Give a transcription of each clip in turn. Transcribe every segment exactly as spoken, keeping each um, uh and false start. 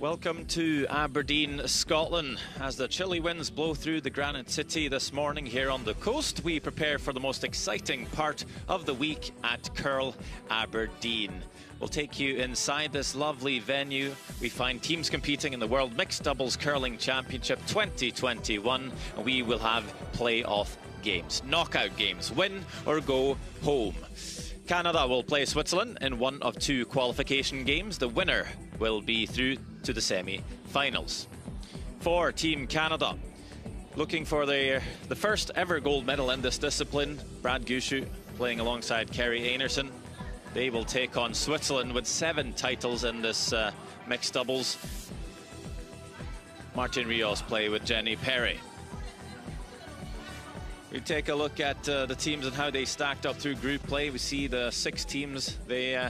Welcome to Aberdeen, Scotland. As the chilly winds blow through the Granite City this morning here on the coast, we prepare for the most exciting part of the week at Curl Aberdeen. We'll take you inside this lovely venue. We find teams competing in the World Mixed Doubles Curling Championship twenty twenty-one, and we will have playoff games, knockout games, win or go home. Canada will play Switzerland in one of two qualification games. The winner will be through to the semi-finals. For Team Canada, looking for the, the first ever gold medal in this discipline, Brad Gushue playing alongside Kerri Einarson. They will take on Switzerland with seven titles in this uh, mixed doubles. Martin Rios play with Jenny Perry. We take a look at uh, the teams and how they stacked up through group play. We see the six teams they, uh,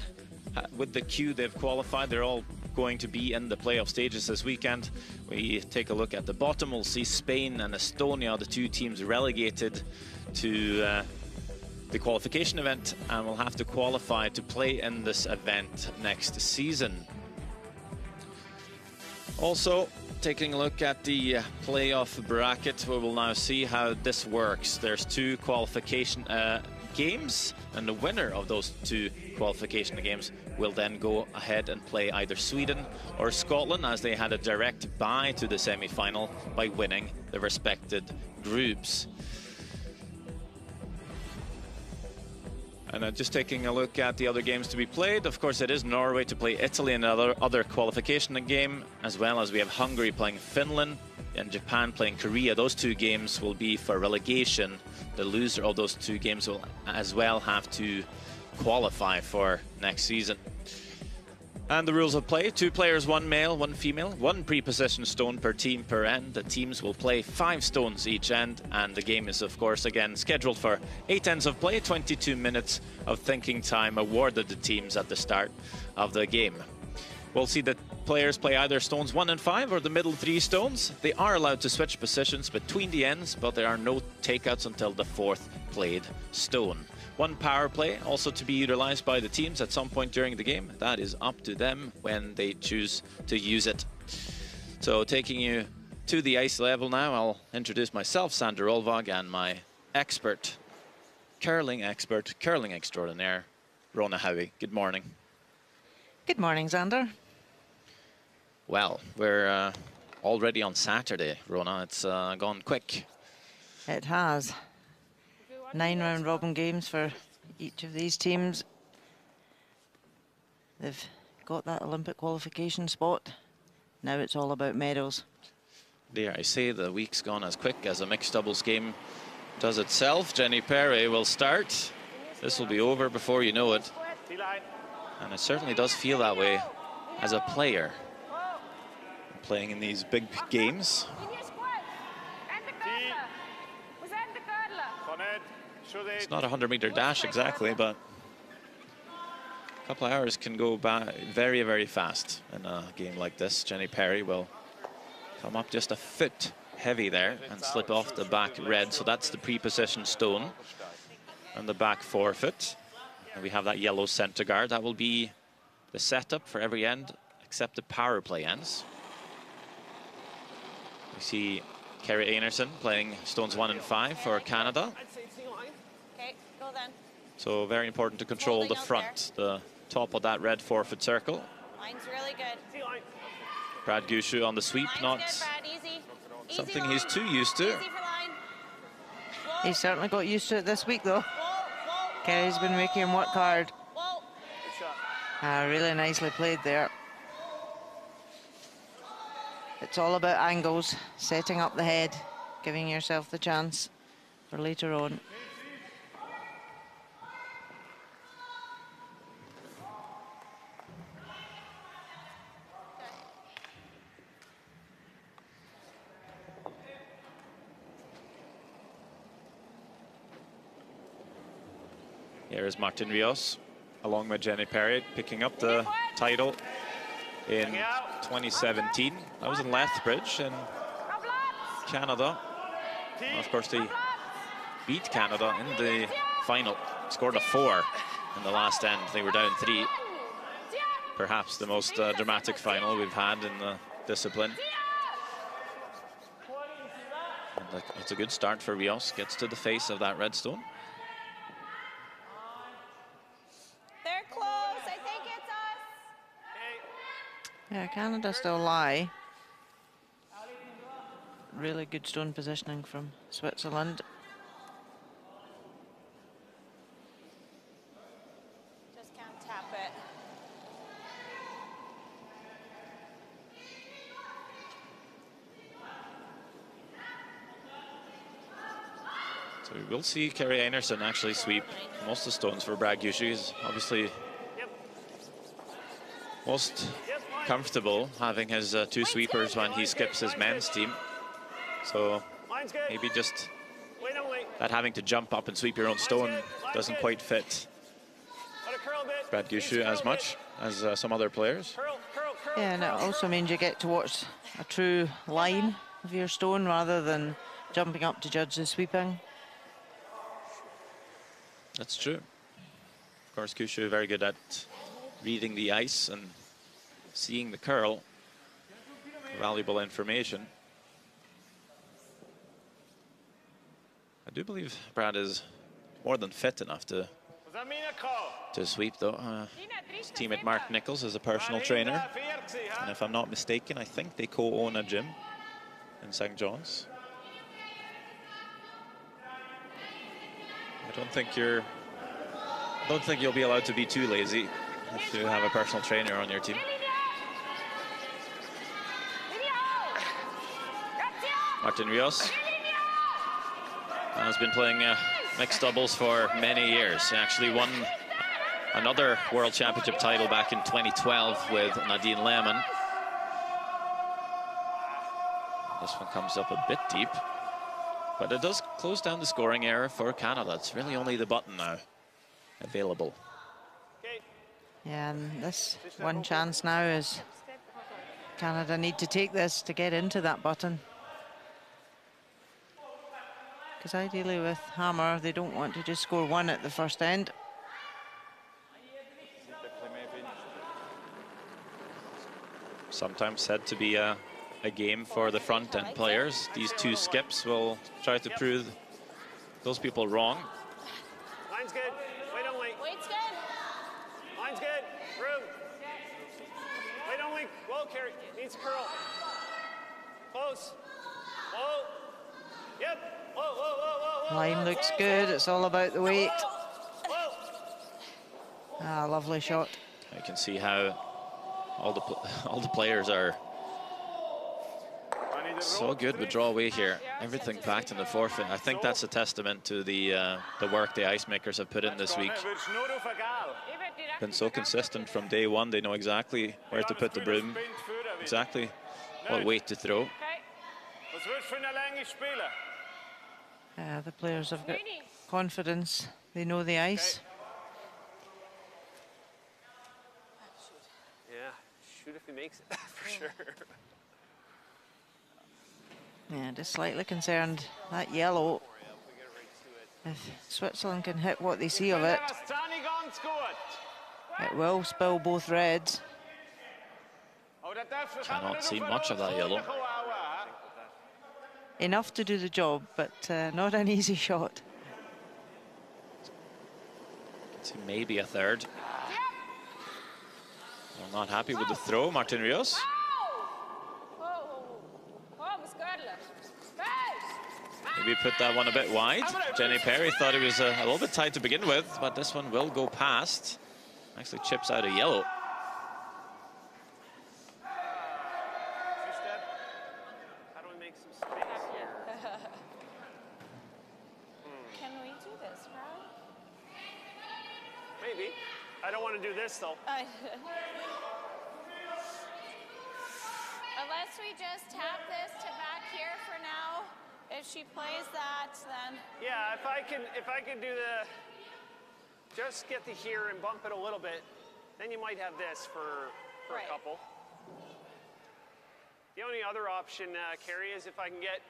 with the queue they've qualified. They're all going to be in the playoff stages this weekend. We take a look at the bottom. We'll see Spain and Estonia, the two teams relegated to uh, the qualification event, and will have to qualify to play in this event next season. Also, taking a look at the playoff bracket, we will now see how this works. There's two qualification uh, games, and the winner of those two qualification games will then go ahead and play either Sweden or Scotland, as they had a direct bye to the semi-final by winning the respected groups. And uh, just taking a look at the other games to be played, of course it is Norway to play Italy in another other qualification game, as well as we have Hungary playing Finland and Japan playing Korea. Those two games will be for relegation. The loser of those two games will as well have to qualify for next season. And the rules of play: two players, one male, one female, one pre-positioned stone per team per end. The teams will play five stones each end, and the game is of course again scheduled for eight ends of play, twenty-two minutes of thinking time awarded to teams at the start of the game. We'll see that players play either stones one and five or the middle three stones. They are allowed to switch positions between the ends, but there are no takeouts until the fourth played stone. One power play also to be utilized by the teams at some point during the game. That is up to them when they choose to use it. So taking you to the ice level now, I'll introduce myself, Sander Rolvåg, and my expert, curling expert, curling extraordinaire, Rona Howie. Good morning. Good morning, Sander. Well, we're uh, already on Saturday, Rona. It's uh, gone quick. It has. Nine round-robin games for each of these teams. They've got that Olympic qualification spot. Now it's all about medals. Dare I say the week's gone as quick as a mixed doubles game does itself. Jenny Perry will start. This will be over before you know it. And it certainly does feel that way as a player playing in these big games. It's not a hundred meter dash exactly, but a couple of hours can go by very, very fast in a game like this. Jenny Perry will come up just a foot heavy there and slip off the back red. So that's the pre-positioned stone and the back forefoot. And we have that yellow center guard. That will be the setup for every end except the power play ends. We see Kerri Einarson playing stones one and five for Canada. So very important to control the front, the top of that red forefoot circle. Mine's really good. Brad Gushue on the sweep, not something he's too used to. He certainly got used to it this week, though. Kerry's been making him work hard. Ah, really nicely played there. It's all about angles, setting up the head, giving yourself the chance for later on. Here is Martin Rios, along with Jenny Perry, picking up the title in twenty seventeen. That was in Lethbridge in Canada. Well, of course, they beat Canada in the final, scored a four in the last end. They were down three. perhaps the most uh, dramatic final we've had in the discipline. And it's a good start for Rios, gets to the face of that redstone. They're close, I think it's us. Yeah, Canada still lie. Really good stone positioning from Switzerland. Just can't tap it. So we will see Kerri Einarson actually sweep most of the stones for Brad Gushue. He's obviously most comfortable having his uh, two sweepers when he skips his men's team. So maybe just that having to jump up and sweep your own stone doesn't quite fit Brad Gushue as much as uh, some other players. Yeah, and it also means you get to watch a true line of your stone rather than jumping up to judge the sweeping. That's true. Of course, Gushue very good at reading the ice and seeing the curl. Valuable information. I do believe Brad is more than fit enough to, to sweep, though. Uh, his teammate Mark Nichols is a personal trainer. And if I'm not mistaken, I think they co-own a gym in Saint John's. I don't think you're... I don't think you'll be allowed to be too lazy if you have a personal trainer on your team. Martin Rios has been playing uh, mixed doubles for many years. He actually won another World Championship title back in twenty twelve with Nadine Lehman. This one comes up a bit deep, but it does close down the scoring error for Canada. It's really only the button now available. Yeah, and this one chance now is Canada need to take this to get into that button. Because ideally with hammer, they don't want to just score one at the first end. Sometimes said to be a, a game for the front end players. These two skips will try to prove those people wrong. Line's good. Wait only. Wait's good. Line's good. Room. Wait only. Well, Kerry needs a curl. Close. Low. Yep. Whoa, whoa, whoa, whoa, line looks good. It's all about the weight. Ah, lovely shot. You can see how all the all the players are so good with draw away here. Everything packed in the forefin. I think that's a testament to the uh, the work the ice makers have put in this week. Been so consistent from day one. They know exactly where to put the broom, exactly what weight to throw. Uh, the players have got confidence. They know the ice. Okay. Yeah, shoot if he makes it, for sure. Yeah, just slightly concerned. That yellow, if Switzerland can hit what they see of it, it will spill both reds. Cannot see much of that yellow. Enough to do the job, but uh, not an easy shot. So maybe a third. I'm not happy with the throw, Martin Rios. Maybe put that one a bit wide. Jenny Perry thought it was a, a little bit tight to begin with, but this one will go past. Actually chips out a yellow. So. Unless we just tap this to back here for now. If she plays that, then yeah, if I can if I can do the just get to here and bump it a little bit, then you might have this for, for right. a couple. The only other option, uh, Kerry, is if I can get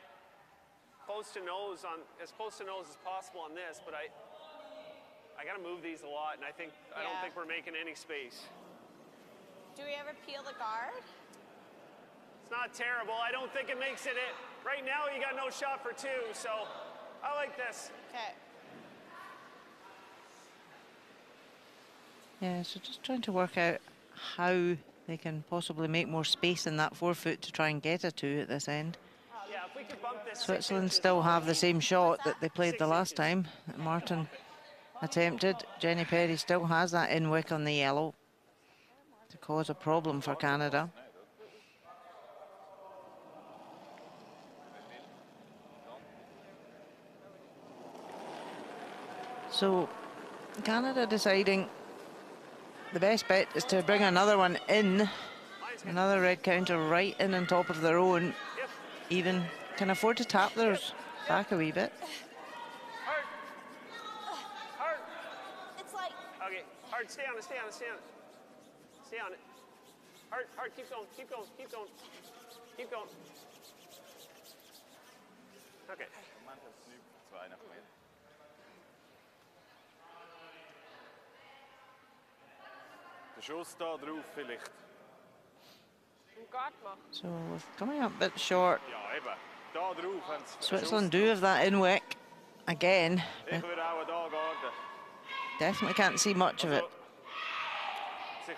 close to nose on as close to nose as possible on this, but I I gotta move these a lot, and I think yeah. I don't think we're making any space. ever peel the guard? It's not terrible. I don't think it makes it it. Right now, you got no shot for two, so I like this. Okay. Yeah, so just trying to work out how they can possibly make more space in that forefoot to try and get a two at this end. Yeah, if we could bump this Switzerland still have the same shot that they played the last time that Martin attempted. Jenny Perry still has that in wick on the yellow to cause a problem for Canada. So Canada deciding the best bet is to bring another one in, another red counter right in on top of their own. Even can afford to tap theirs back a wee bit. Hard. Hard. It's like okay. Hard. Stay on it. Stay on it. Stay on it. Stay on it. Hard. Hard. Keep going. Keep going. Keep going. Keep going. Okay. So coming up a bit short, Switzerland do have that in wick again. Definitely can't see much of it. So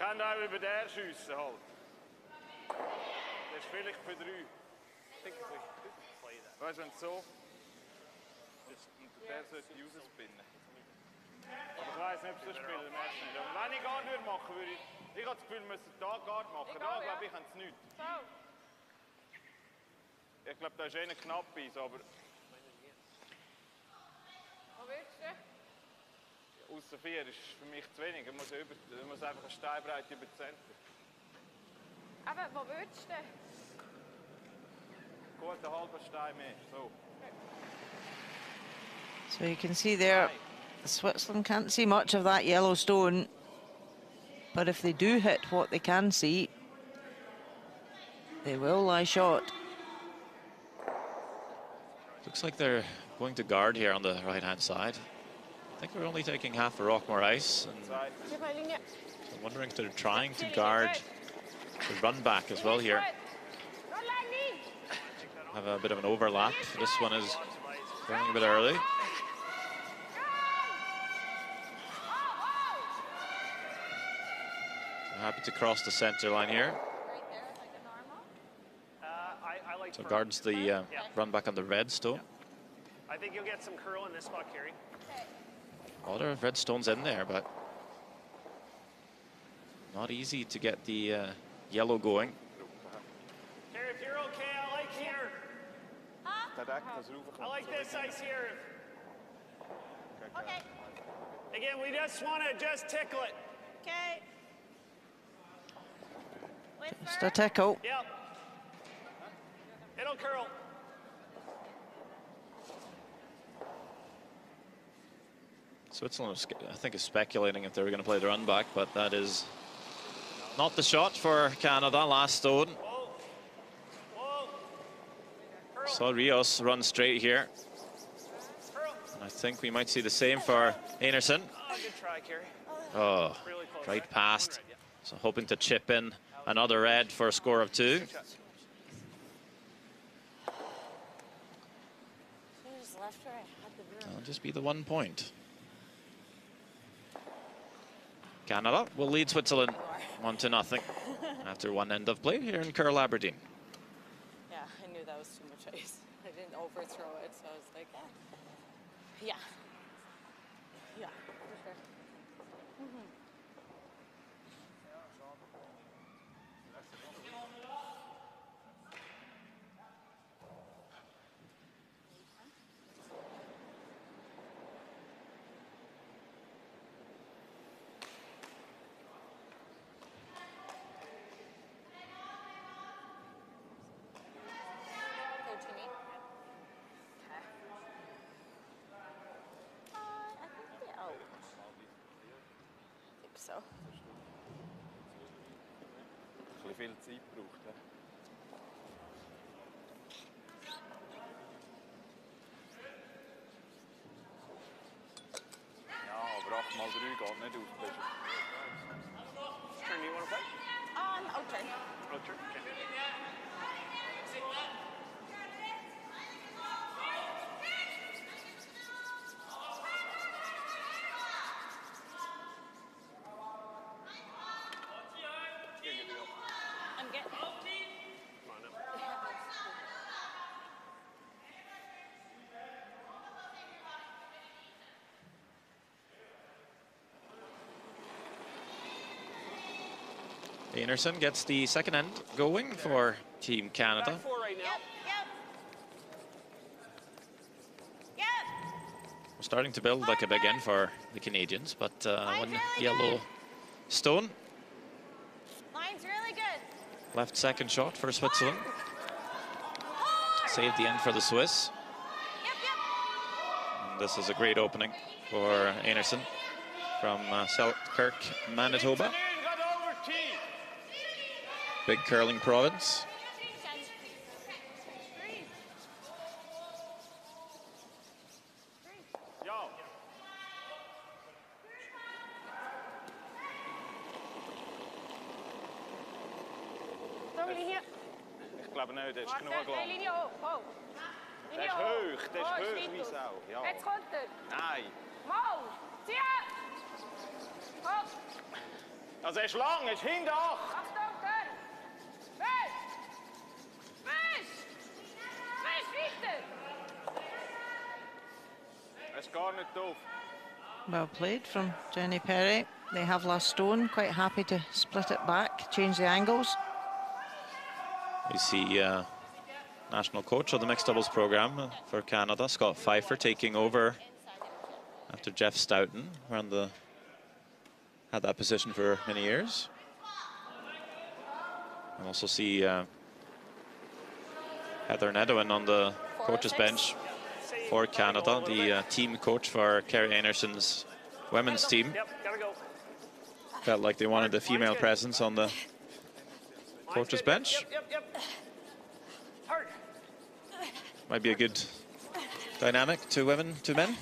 you can see there, Switzerland can't see much of that yellow stone, but if they do hit what they can see, they will lie short. Looks like they're going to guard here on the right-hand side. I think they're only taking half a rock more ice. And I'm wondering if they're trying to guard the run back as well here. Have a bit of an overlap. This one is going a bit early. Happy to cross the center line here. Uh, I, I like so guards the uh, yeah. run back on the red stone. Yeah. I think you'll get some curl in this spot, Kerry. A lot of red stones in there, but not easy to get the uh, yellow going. Kerry, if you're okay, I like here. Huh? I like this ice here. Okay. Again, we just want to just tickle it. Okay. Just a tickle. Yep. It'll curl. Switzerland, I think, is speculating if they were going to play the run back, but that is not the shot for Canada. Last stone. Whoa. Whoa. So Rios runs straight here. Curl. I think we might see the same for Einarson. Oh, good try, Kerry. Oh, really close, right, right past. Yeah. So hoping to chip in. Another red for a score of two. That'll just be the one point. Canada will lead Switzerland one to nothing after one end of play here in Curl Aberdeen. Yeah, I knew that was too much ice. I didn't overthrow it, so I was like, eh. yeah, yeah, for sure. Mm-hmm. So. Turn, you want to play? Um, okay. get Einarson gets the second end going for Team Canada. Right now. Yep, yep. Yep. We're starting to build like a big end for the Canadians, but uh, one really yellow good. Stone. Line's really good. Left second shot for Switzerland. Oh. Saved the end for the Swiss. Yep, yep. This is a great opening for Einarson from uh, Selkirk, Manitoba. Big curling province. Well played from Jenny Perry. They have last stone, quite happy to split it back, change the angles. You see uh, national coach of the mixed doubles program for Canada, Scott Pfeifer, taking over after Jeff Stoughton, around the, had that position for many years. And also see uh, Heather Nedohin on the coach's bench for Canada, the uh, team coach for Kerri Einarson's women's team. Felt like they wanted the female presence on the coach's bench. Might be a good dynamic, two women, two men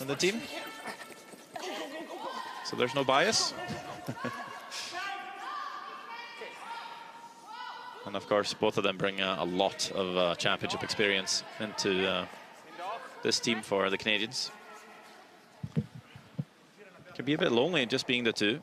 on the team. So there's no bias. And of course, both of them bring uh, a lot of uh, championship experience into uh, this team for the Canadians. Can be a bit lonely just being the two.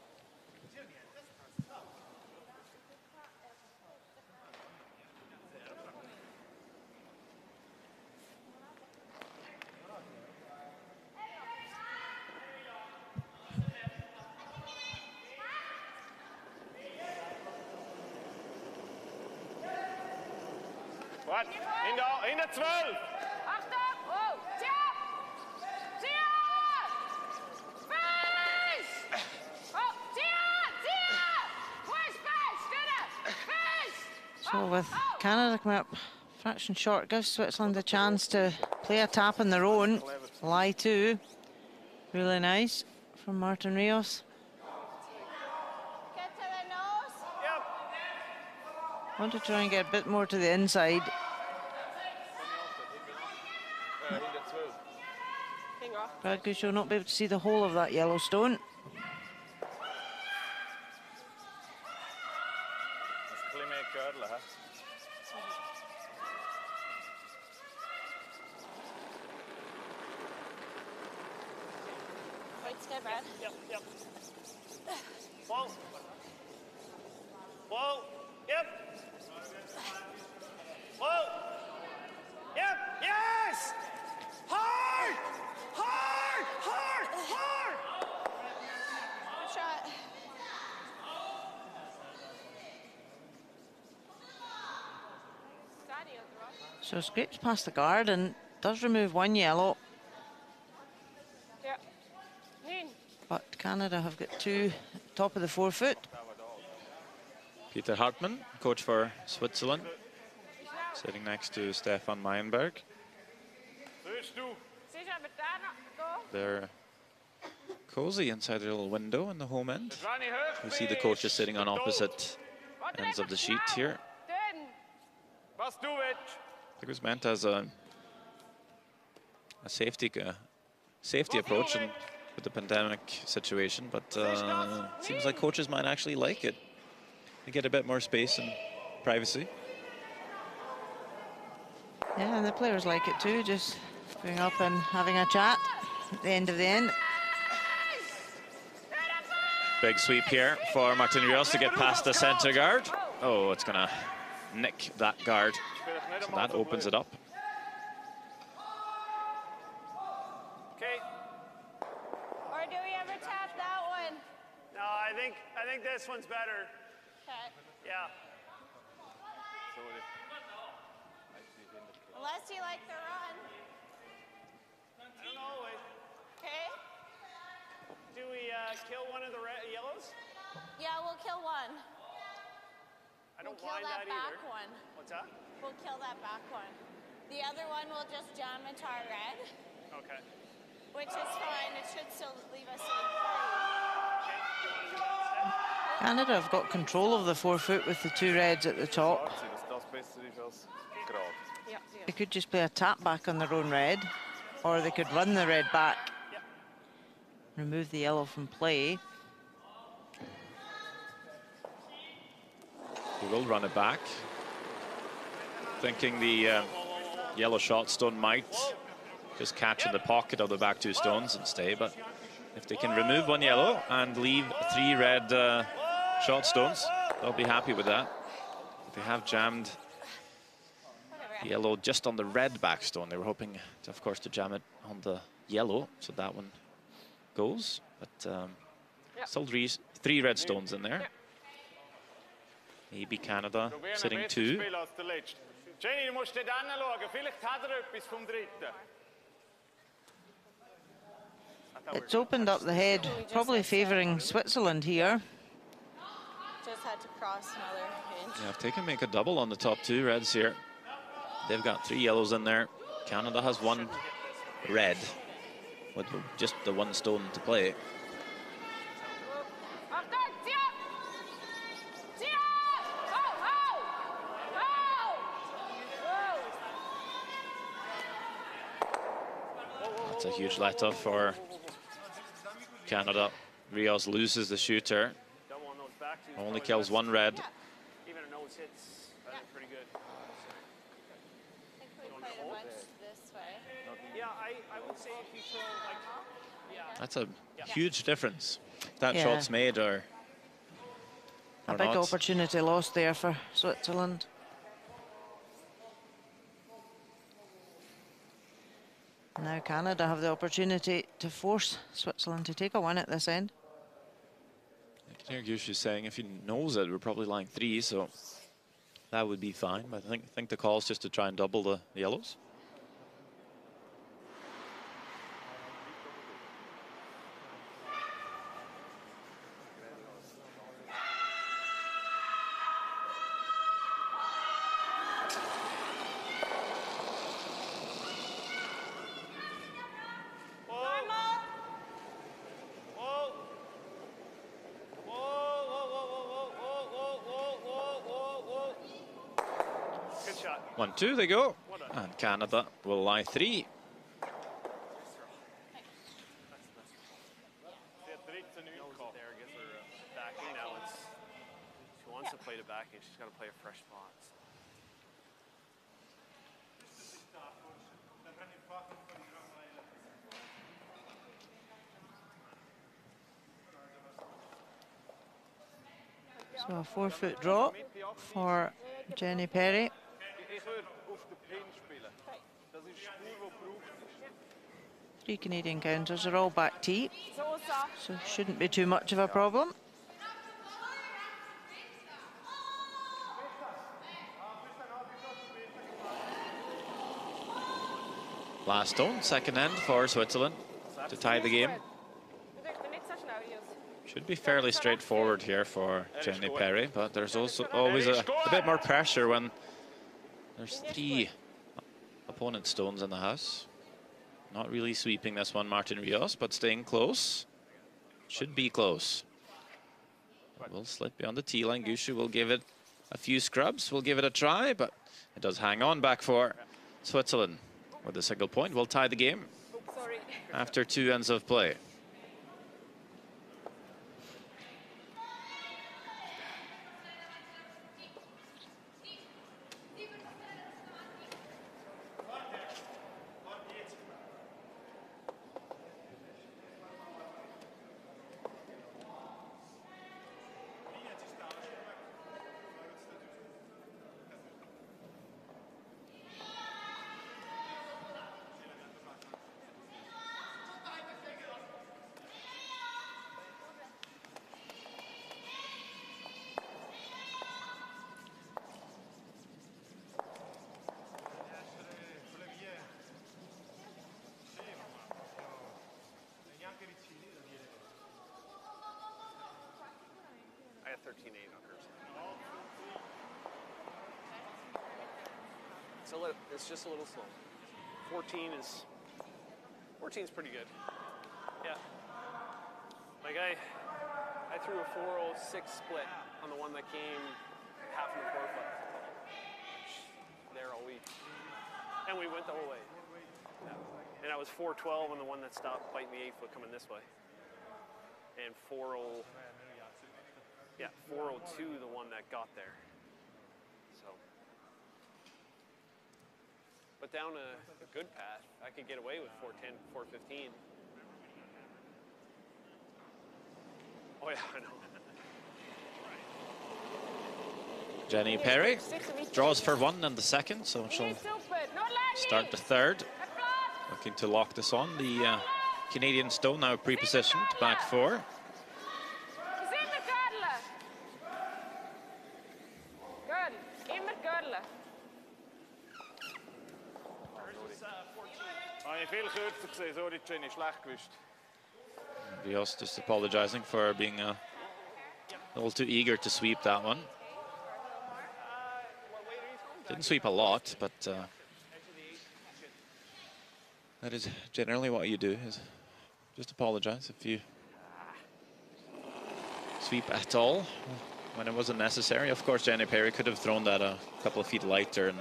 Fraction short gives Switzerland a chance to play a tap on their own. Lie two. Really nice from Martin Rios. Want to try and get a bit more to the inside. Brad Gushue will not be able to see the whole of that yellow stone. So scrapes past the guard and does remove one yellow. Yeah. But Canada have got two top of the forefoot. Peter Hartman, coach for Switzerland, sitting next to Stefan Meyenberg. They're cozy inside their little window in the home end. We see the coaches sitting on opposite ends of the sheet here. I think it was meant as a, a safety uh, safety approach in, with the pandemic situation, but uh, it seems like coaches might actually like it. They get a bit more space and privacy. Yeah, and the players like it too, just going up and having a chat at the end of the end. Big sweep here for Martin Rios to get past the center guard. Oh, it's gonna nick that guard. So that opens it up. Okay. Or do we ever tap that one? No, I think I think this one's better. Okay. Yeah. Unless you like the run. I don't know. Okay. Do we uh, kill one of the red yellows? Yeah, we'll kill one. I don't we'll mind kill that, that back either. One. What's that? We'll kill that back one. The other one will just jam into our red. Okay. Which is fine. It should still leave us in free. Canada have got control of the forefoot with the two reds at the top. They could just play a tap back on their own red, or they could run the red back, remove the yellow from play. They will run it back, thinking the uh, yellow shot stone might just catch in the pocket of the back two stones and stay, but if they can remove one yellow and leave three red uh, shot stones, they'll be happy with that. They have jammed yellow just on the red back stone. They were hoping, to, of course, to jam it on the yellow, so that one goes. But um, yeah. still three, three red stones in there. Yeah. Maybe Canada sitting two. It's opened up the head, probably favouring Switzerland here. Just had to cross another hinge. Yeah, if they can make a double on the top two reds here. They've got three yellows in there. Canada has one red with just the one stone to play. That's a huge let-off for Canada. Rios loses the shooter. Only kills one red. Even a nose hits. That's pretty good. That's a huge difference. That yeah. shot's made or, or a big not. opportunity lost there for Switzerland. Now Canada have the opportunity to force Switzerland to take a win at this end. I can hear Gushue saying if he knows it, we're probably lying three, so that would be fine. But I think, I think the call is just to try and double the, the yellows. One, two, they go. And Canada will lie three. She wants to play the back and she's got to play a fresh spot. So a four foot drop for Jenny Perry. Three Canadian counters are all back tee, so shouldn't be too much of a problem. Last stone, second end for Switzerland to tie the game. Should be fairly straightforward here for Jenny Perry, but there's also always a, a bit more pressure when there's three opponent stones in the house. Not really sweeping this one, Martin Rios, but staying close. Should be close. It will slip beyond the tee line. Gushue will give it a few scrubs. We'll give it a try, but it does hang on back for Switzerland with a single point. We'll tie the game after two ends of play. thirteen eight under or something. So it's just a little slow. fourteen is, fourteen is pretty good. Yeah. Like I, I threw a four oh six split on the one that came half in the forefoot there all week. And we went the whole way. Yeah. And I was four twelve on the one that stopped biting the eight foot coming this way. And four oh, yeah, four oh two the one that got there. So, but down a, a good path, I could get away with four ten, four fifteen. Oh yeah, I know. Jenny Perry draws for one in the second, so she'll start the third. Looking to lock this on. The uh, Canadian stone now pre-positioned, back four. Rios just apologizing for being a little too eager to sweep that one. Didn't sweep a lot, but uh, that is generally what you do, is just apologize if you sweep at all when it wasn't necessary. Of course, Jenny Perry could have thrown that a couple of feet lighter and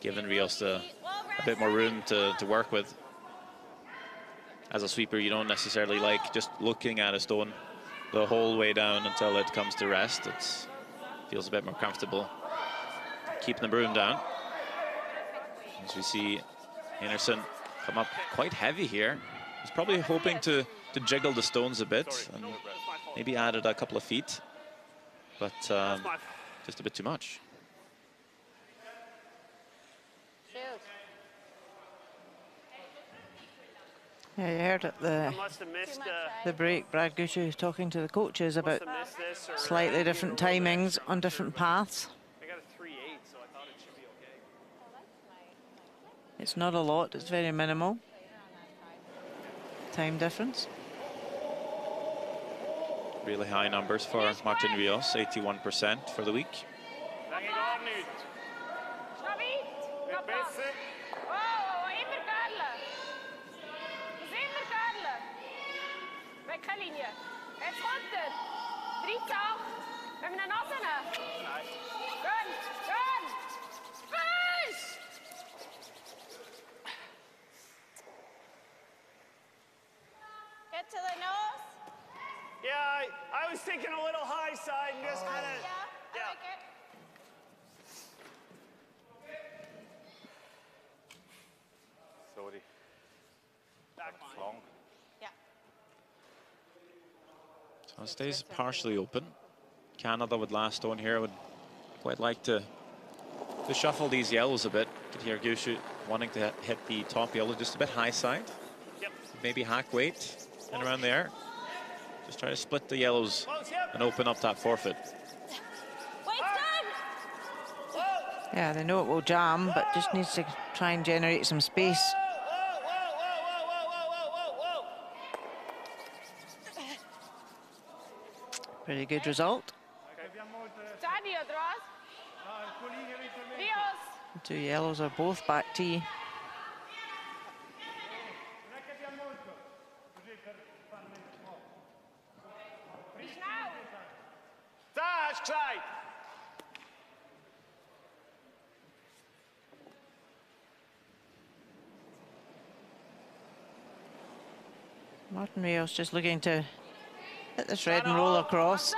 given Rios the, a bit more room to, to work with. As a sweeper, you don't necessarily like just looking at a stone the whole way down until it comes to rest. It feels a bit more comfortable keeping the broom down. As we see Einarson come up quite heavy here. He's probably hoping to, to jiggle the stones a bit and maybe added a couple of feet, but um, just a bit too much. Yeah, you heard at the, missed, uh, the break, Brad Gushue was talking to the coaches about slightly different timings on different paths. I got a three eight, so I thought it should be okay. It's not a lot, it's very minimal. Time difference. Really high numbers for Martin Rios, eighty-one percent for the week. Get to the nose. Yeah, I, I was thinking a little high side and just kind of. Yeah, I like it. Sorry. Back long. It stays partially open. Canada with last stone here would quite like to, to shuffle these yellows a bit. You can hear Gushue wanting to hit the top yellow just a bit high side. Yep. Maybe hack weight and around there. Just try to split the yellows and open up that forfeit. Yeah, they know it will jam, but just needs to try and generate some space. Pretty good result. The two yellows are both back tee. Martin Rios just looking to hit this red and roll across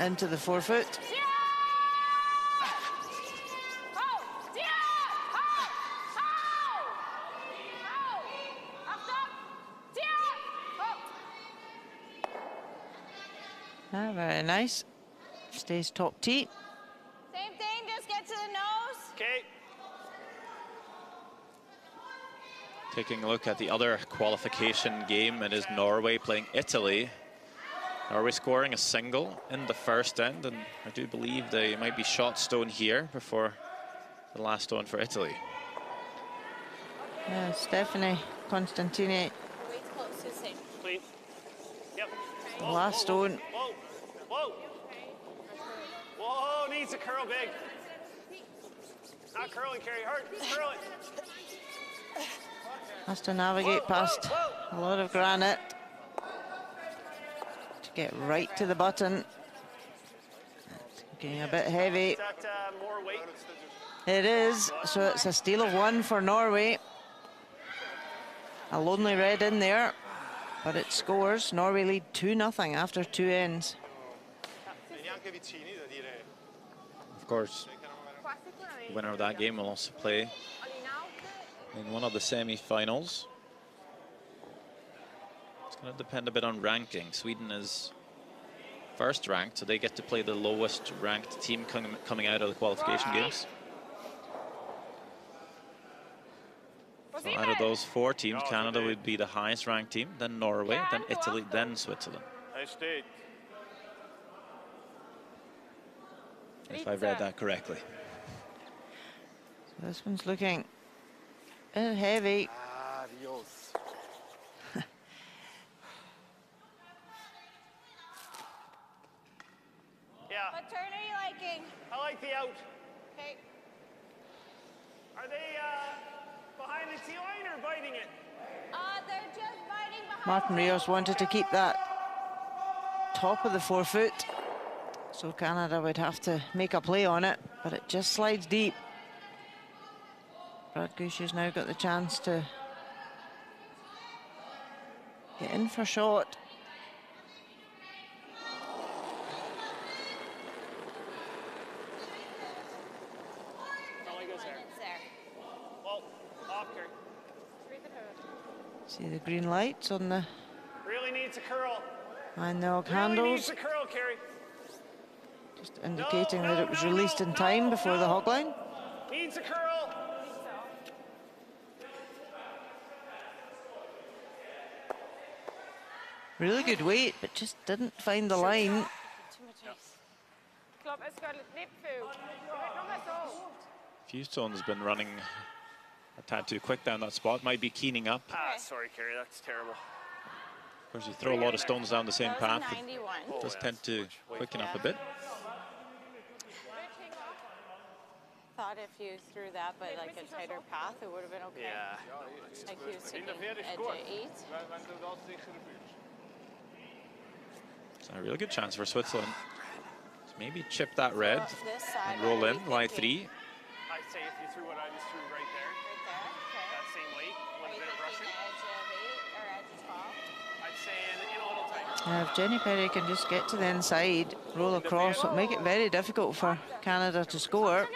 into the forefoot. Ah, very nice. Stays top tee. Same thing, just get to the nose. Okay. Taking a look at the other qualification game, it is Norway playing Italy. Are we scoring a single in the first end? And I do believe they might be shot stone here before the last stone for Italy. Yeah, Stephanie Constantini. Please. Yep. Last stone. Whoa, whoa, whoa. needs to curl big. Not curling, Kerry. Hard. Curl it. Has to navigate whoa, past whoa, whoa. a lot of granite to get right to the button. It's getting a bit heavy. Is that, uh, more weight? It is. So it's a steal of one for Norway. A lonely red in there, but it scores. Norway lead two nothing after two ends. Of course, winner of that game will also play in one of the semi-finals. It's going to depend a bit on ranking. Sweden is first ranked, so they get to play the lowest ranked team com coming out of the qualification games. So out of those four teams, Canada would be the highest ranked team, then Norway, then Italy, then Switzerland. If I've read that correctly. So this one's looking uh, heavy. Yeah. What turn are you liking? I like the out. Okay. Are they uh, behind the T line or biting it? Uh, they're just biting behind. Martin Rios wanted to keep that top of the forefoot. So Canada would have to make a play on it, but it just slides deep. Brad Gushue's now got the chance to get in for a shot. See the green lights on the... Really needs a curl. And the hog handles. Really needs a curl, Kerry. Just indicating no, no, that it was no, released in no, time no, before no. the hog line. Needs a curl. Really good weight, but just didn't find the line. Fuston has been running a tad too quick down that spot. Might be keening up. Ah, sorry, Kerry, that's terrible. Of course, you throw a lot of stones down the same path. It does tend to quicken up a bit. Thought if you threw that, but like a tighter path, it would have been okay. Yeah. Like he was taking edge eight. It's a real good chance for Switzerland to maybe chip that red and roll in, lie three. I'd say if you threw what I just threw right there, right there, okay. That same weight, with a bit of rushing. Edge of eight or edge of twelve? I'd say in, in a little time. Now, if Jenny Perry can just get to the inside, roll across, it'll make it very difficult for Canada to score.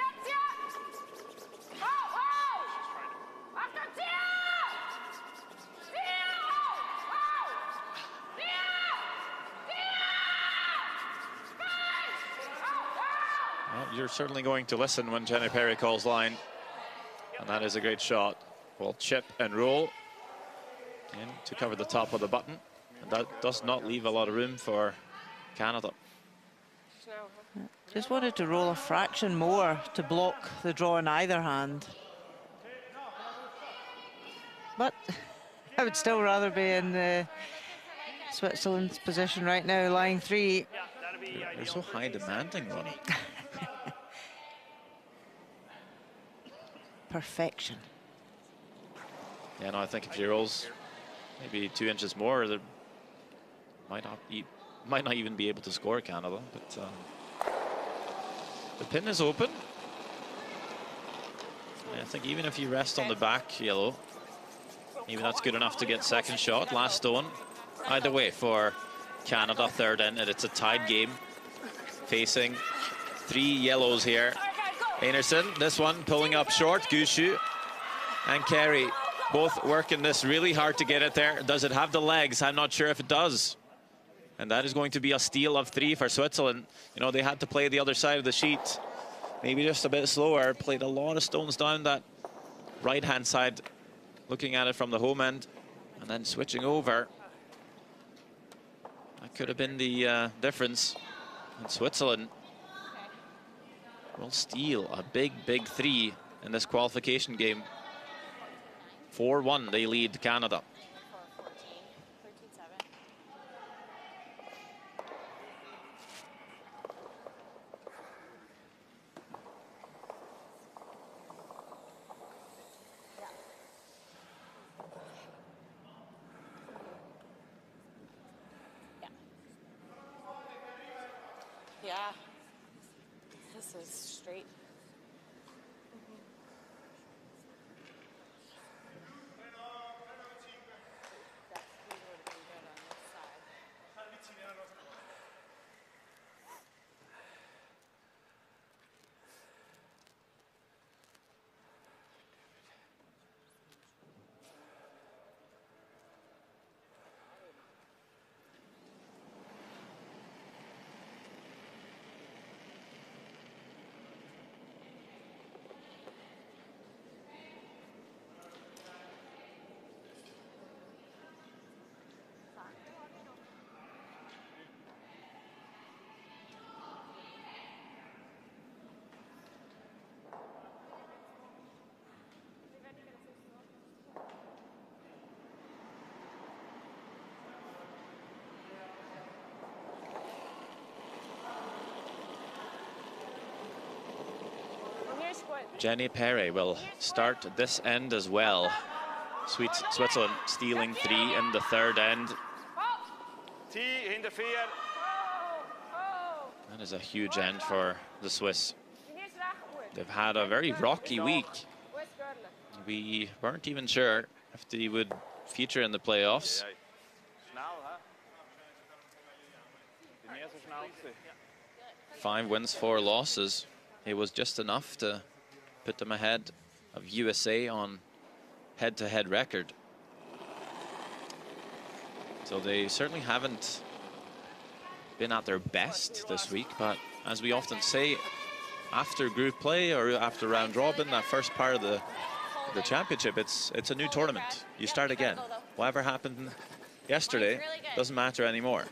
You're certainly going to listen when Jenny Perry calls line. And that is a great shot. Well, chip and roll in to cover the top of the button. And that does not leave a lot of room for Canada. Just wanted to roll a fraction more to block the draw in either hand. But I would still rather be in uh, Switzerland's position right now, lying three. They're, they're so high demanding, Ronnie. Perfection. Yeah, no, I think if she rolls maybe two inches more, there might not be, might not even be able to score Canada. But um, the pin is open. And I think even if you rest on the back yellow, maybe that's good enough to get second shot. Last stone. Either way, for Canada, third in, and it's a tied game. Facing three yellows here. Einarson, this one pulling up short. Gushue and Kerry both working this really hard to get it there. Does it have the legs? I'm not sure if it does. And that is going to be a steal of three for Switzerland. You know, they had to play the other side of the sheet. Maybe just a bit slower. Played a lot of stones down that right-hand side, looking at it from the home end, and then switching over. That could have been the uh, difference. And Switzerland will steal a big, big three in this qualification game. four one, they lead Canada. Yeah. This is straight. Jenny Perry will start this end as well. Switzerland stealing three in the third end. That is a huge end for the Swiss. They've had a very rocky week. We weren't even sure if they would feature in the playoffs. Five wins, four losses. It was just enough to put them ahead of U S A on head-to-head record. So they certainly haven't been at their best this week, but as we often say, after group play or after round robin, that first part of the the championship, it's it's a new tournament. You start again. Whatever happened yesterday doesn't matter anymore.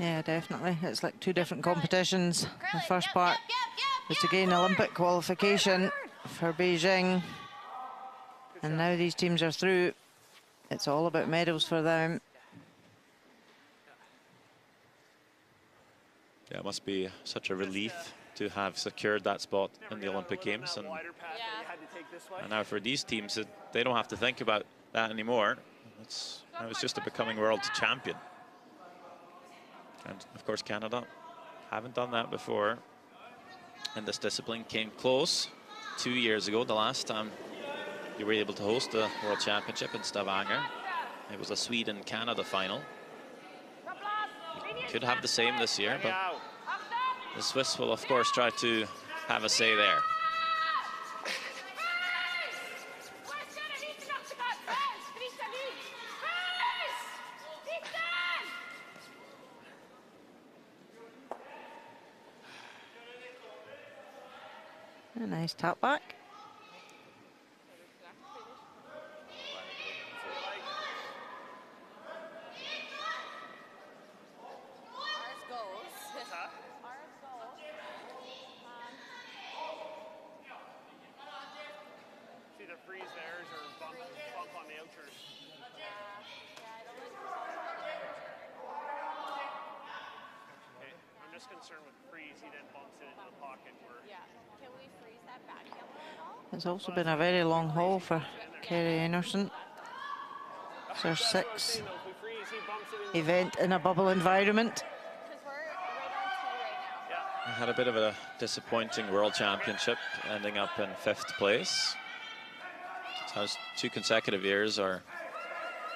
Yeah, definitely. It's like two different competitions. The first part was to gain Olympic qualification for Beijing. And now these teams are through. It's all about medals for them. Yeah, it must be such a relief to have secured that spot in the Olympic Games. And, and now for these teams, they don't have to think about that anymore. It's, it's just a becoming world champion. And of course, Canada haven't done that before. And this discipline came close two years ago, the last time you were able to host the World Championship in Stavanger. It was a Sweden-Canada final. You could have the same this year, but the Swiss will, of course, try to have a say there. A nice tap back. It's also been a very long haul for Kerri Einarson. It's her sixth event in a bubble environment. I had a bit of a disappointing World Championship, ending up in fifth place. So two consecutive years, or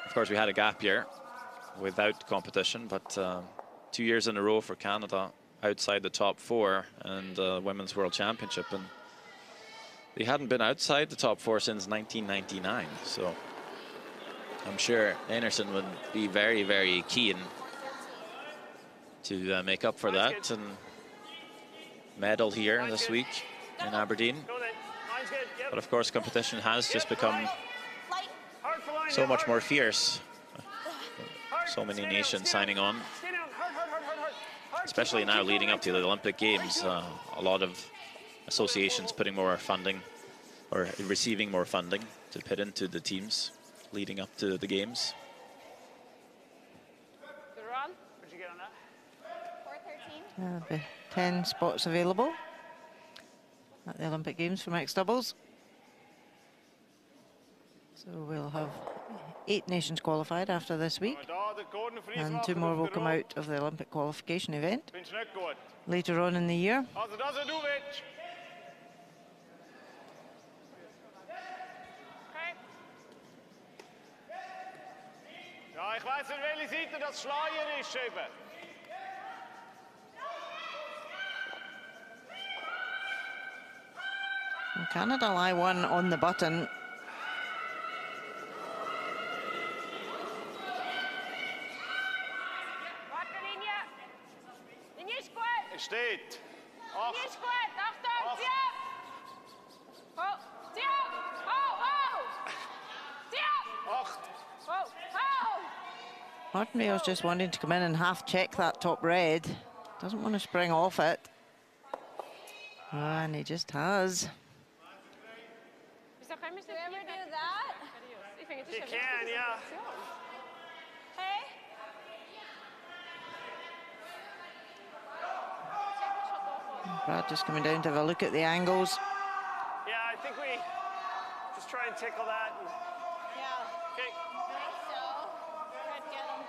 of course we had a gap year without competition, but um, two years in a row for Canada outside the top four and uh, Women's World Championship. And they hadn't been outside the top four since nineteen ninety-nine, so I'm sure Einarson would be very, very keen to uh, make up for that and medal here this week in Aberdeen. But of course, competition has just become so much more fierce. So many nations signing on, especially now leading up to the Olympic Games. Uh, a lot of associations putting more funding or receiving more funding to put into the teams leading up to the games. Good run. What'd you get on that? four thirteen. There'll be ten spots available at the Olympic Games for mixed doubles. So we'll have Eight nations qualified after this week, and two more will come out of the Olympic qualification event later on in the year. And Canada lie one on the button. Steht. Auf. Hier ist gut. Achtung, zieh ab. Oh, zieh ab. Oh, oh. Zieh ab. Acht. Oh, oh. Martin Rios just wanting to come in and half check that top red. Doesn't want to spring off it. Oh, and he just has. Can we ever do that? You can, yeah. Hey. Brad just coming down to have a look at the angles. Yeah, I think we just try and tickle that. And yeah. Okay. I think so. Brad, get him.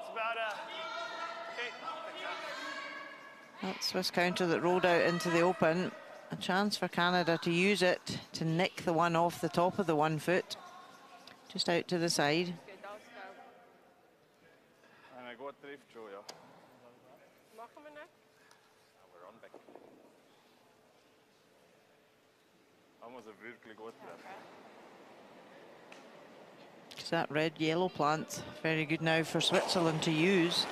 It's about a. Okay. That Swiss counter that rolled out into the open. A chance for Canada to use it to nick the one off the top of the one foot, just out to the side. And I got drift through, yeah. Because that red-yellow plant, very good now for Switzerland to use.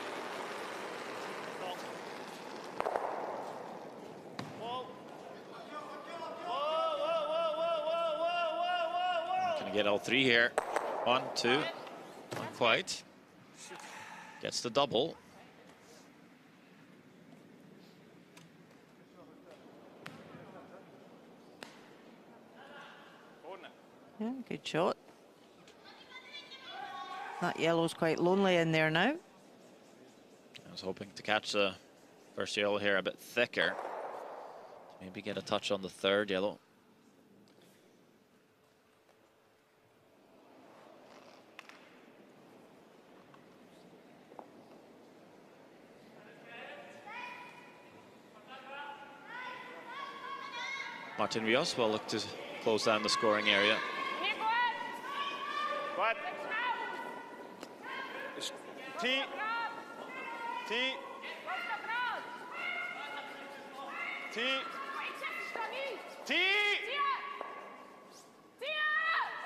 Gonna get all three here. One, two, not quite. Gets the double. Yeah, good shot. That yellow's quite lonely in there now. I was hoping to catch the first yellow here a bit thicker. Maybe get a touch on the third yellow. Martin Rios will look to close down the scoring area. What? T. T. T. T.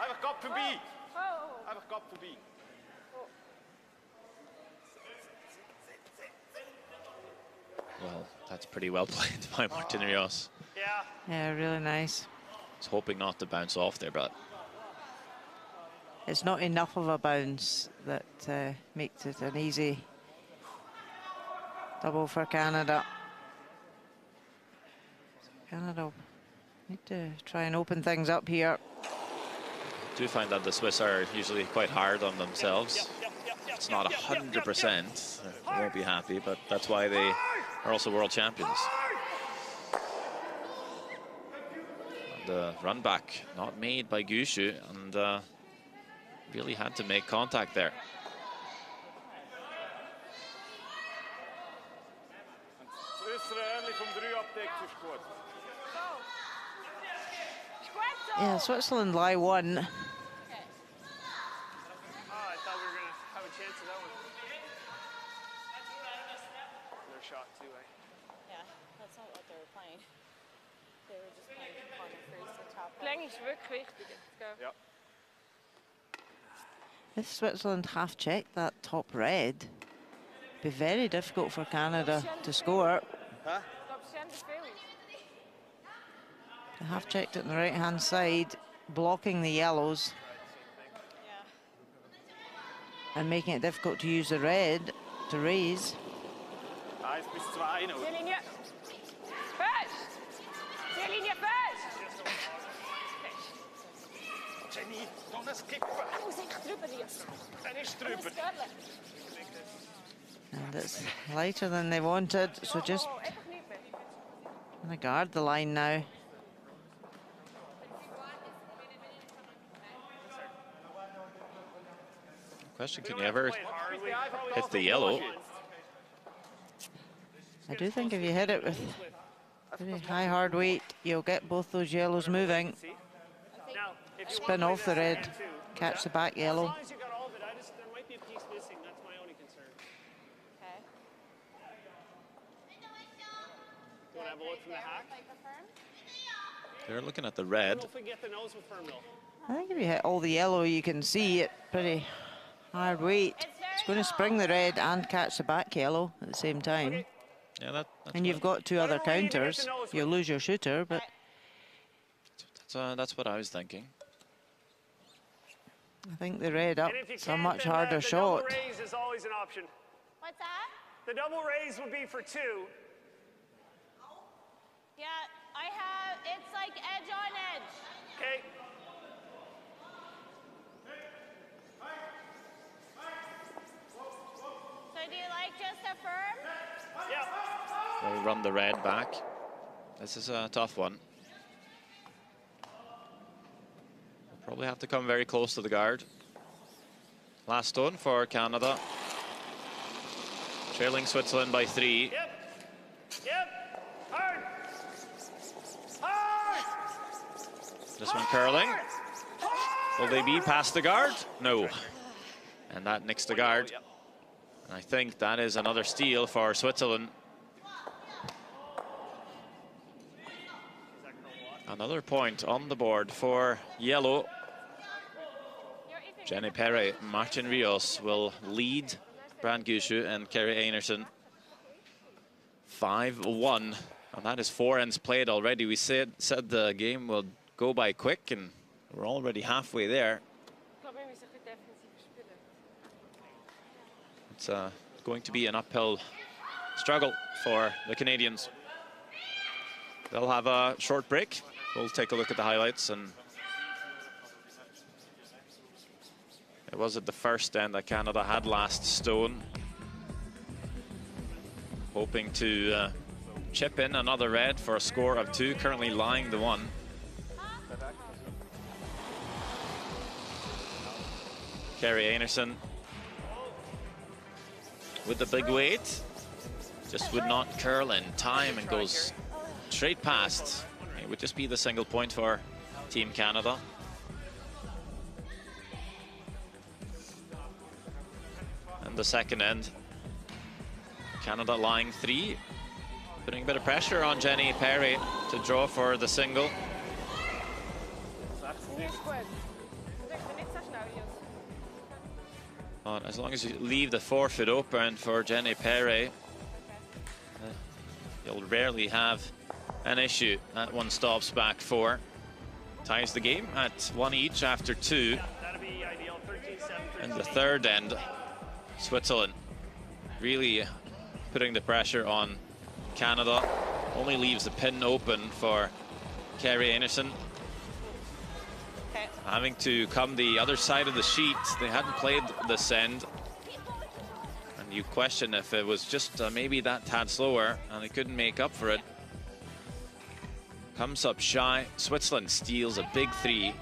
I've got to be. I've got to be. Well, that's pretty well played by Martin Rios. Yeah. Yeah, really nice. I was hoping not to bounce off there, but. It's not enough of a bounce that uh, makes it an easy double for Canada. Canada need to try and open things up here. I do find that the Swiss are usually quite hard on themselves. It's not one hundred percent. They won't be happy, but that's why they are also world champions. The uh, run back not made by Gushue, and uh, really had to make contact there. Yeah, Switzerland lie one. Okay. Oh, I thought we were going to have a chance of that one. Their shot too, eh? Yeah, that's not what they were playing. They were just playing on the freeze the top. Playing is wirklich wichtig. Let's go. Yep. If Switzerland half-checked that top red, it'd be very difficult for Canada to score. Huh? They half-checked it on the right-hand side, blocking the yellows. Yeah. And making it difficult to use the red to raise. And it's lighter than they wanted, so just gonna guard the line now. Question, can you ever hit the yellow? I do think if you hit it with pretty high hard weight, you'll get both those yellows moving. Spin off the red, catch the back yellow. They're looking at the red. I think if you hit all the yellow, you can see it pretty hard weight. It's going to spring the red and catch the back yellow at the same time. Yeah, that, that's and you've got two other counters. You'll lose your shooter, but... That's, uh, that's what I was thinking. I think the red up is a much harder shot. The double raise is always an option. What's that? The double raise would be for two. Yeah, I have... It's like edge on edge. Okay. Do you like just a firm? Yeah. They run the red back. This is a tough one. We'll probably have to come very close to the guard. Last stone for Canada. Trailing Switzerland by three. Yep. Yep. Hard. Hard. This one curling. Hard. Will they be past the guard? No. And that nicks the guard. And I think that is another steal for Switzerland. Another point on the board for yellow. Jenny Perry, Martin Rios will lead Brad Gushue and Kerri Einarson. five one, and that is four ends played already. We said, said the game will go by quick, and we're already halfway there. It's uh, going to be an uphill struggle for the Canadians. They'll have a short break. We'll take a look at the highlights. And it was at the first end that Canada had last stone, hoping to uh, chip in another red for a score of two, currently lying the one. Kerri Einarson with the big weight, just would not curl in time and goes straight past. It would just be the single point for Team Canada. And the second end, Canada lying three, putting a bit of pressure on Jenny Perry to draw for the single. As long as you leave the forfeit open for Jenny Perry, uh, you'll rarely have an issue. That one stops back four. Ties the game at one each after two. And the third end, Switzerland really putting the pressure on Canada. Only leaves the pin open for Kerri Einarson. Having to come the other side of the sheet. They hadn't played this end. And you question if it was just uh, maybe that tad slower and they couldn't make up for it. Comes up shy. Switzerland steals a big three.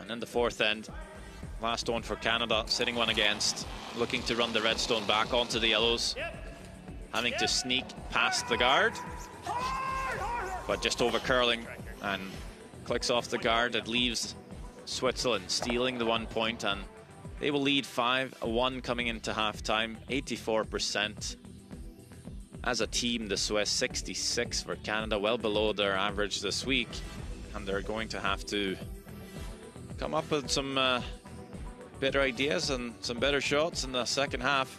And then the fourth end. Last one for Canada, sitting one against. Looking to run the red stone back onto the yellows. Having to sneak past the guard. But just over curling and clicks off the guard. It leaves Switzerland stealing the one point, and they will lead five one coming into halftime. eighty-four percent as a team, the Swiss, sixty-six for Canada, well below their average this week. And they're going to have to come up with some uh, better ideas and some better shots in the second half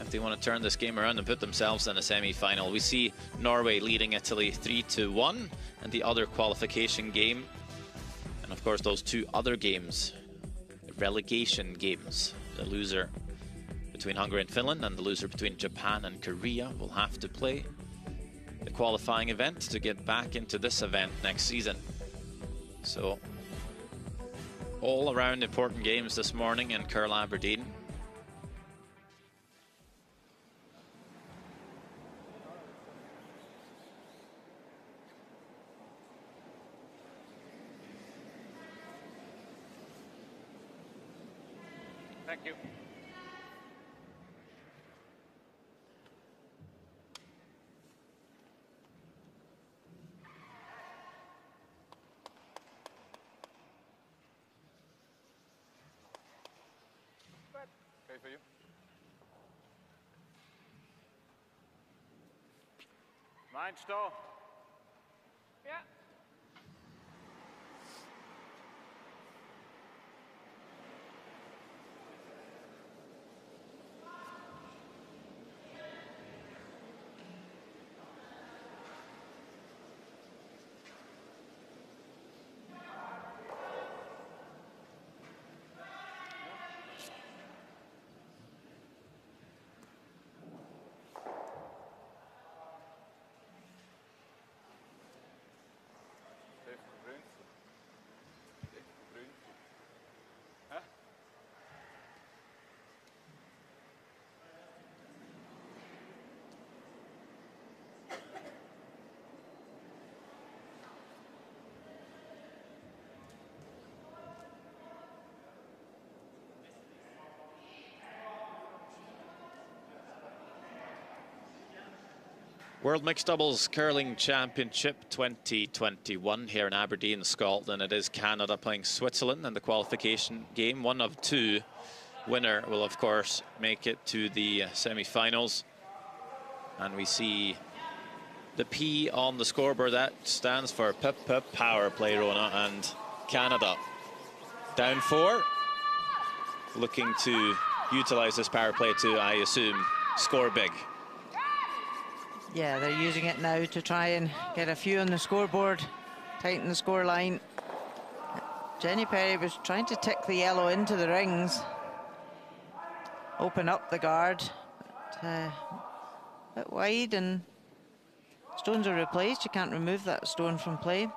if they want to turn this game around and put themselves in a semi-final. We see Norway leading Italy three to one in the other qualification game. And of course those two other games, the relegation games, the loser between Hungary and Finland and the loser between Japan and Korea will have to play the qualifying event to get back into this event next season. So all around important games this morning in Curl Aberdeen. Thank you. Okay for you. Mind stall. Yeah. World Mixed Doubles Curling Championship twenty twenty-one here in Aberdeen, Scotland. It is Canada playing Switzerland in the qualification game. One of two winner will, of course, make it to the semi-finals. And we see the P on the scoreboard. That stands for P P Power Play, Rona, and Canada down four. Looking to utilize this power play to, I assume, score big. Yeah, they're using it now to try and get a few on the scoreboard, tighten the score line. Jenny Perry was trying to tick the yellow into the rings, open up the guard, but, uh, a bit wide, and stones are replaced. You can't remove that stone from play.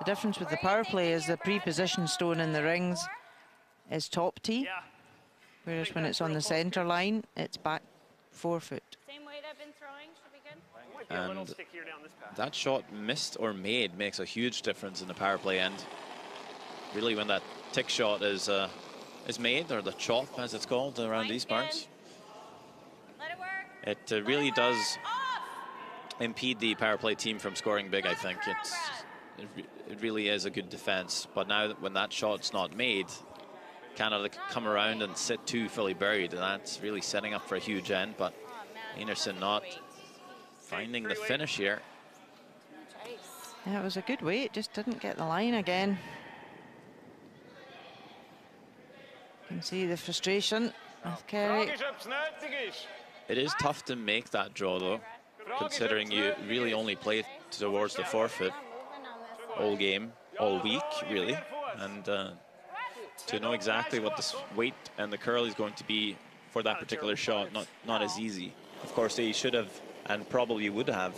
The difference with the power play is the pre-positioned stone in the rings is top tee, yeah. Whereas when it's on the centre line, it's back four foot. And that shot missed or made makes a huge difference in the power play end. Really, when that tick shot is uh, is made, or the chop as it's called around these parts, it uh, really does impede the power play team from scoring big. I think it's it, it really is a good defense. But now that when that shot's not made, Canada come around and sit two fully buried, and that's really setting up for a huge end. But Einarson not finding the finish here. Yeah, it was a good weight, just didn't get the line again. You can see the frustration with Kerry. It is tough to make that draw though, considering you really only played towards the forfeit all game, all week really, and uh, to know exactly what the weight and the curl is going to be for that particular shot, not not as easy. Of course, they should have, and probably would have,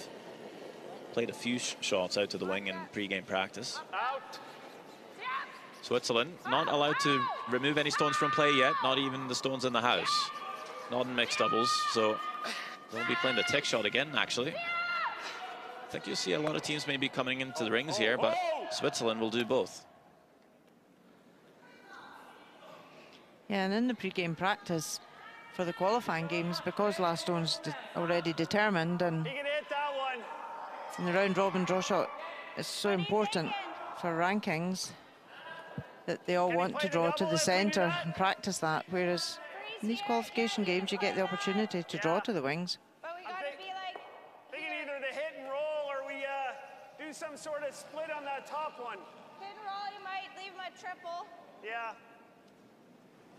played a few sh shots out to the wing in pre-game practice. Out. Switzerland not allowed to remove any stones from play yet, not even the stones in the house. Not in mixed doubles, so they'll be playing the tick shot again, actually. I think you'll see a lot of teams maybe coming into the rings here, but Switzerland will do both. Yeah, and in the pre-game practice, for the qualifying games, because last stone's de already determined, and in the round robin draw shot is so important for rankings that they all want to draw to the centre and practice that, whereas in these qualification games you get the opportunity to draw to the wings. But we gotta be like thinking either the hit and roll, or we uh, do some sort of split on that top one. Hit and roll, you might leave my triple. Yeah.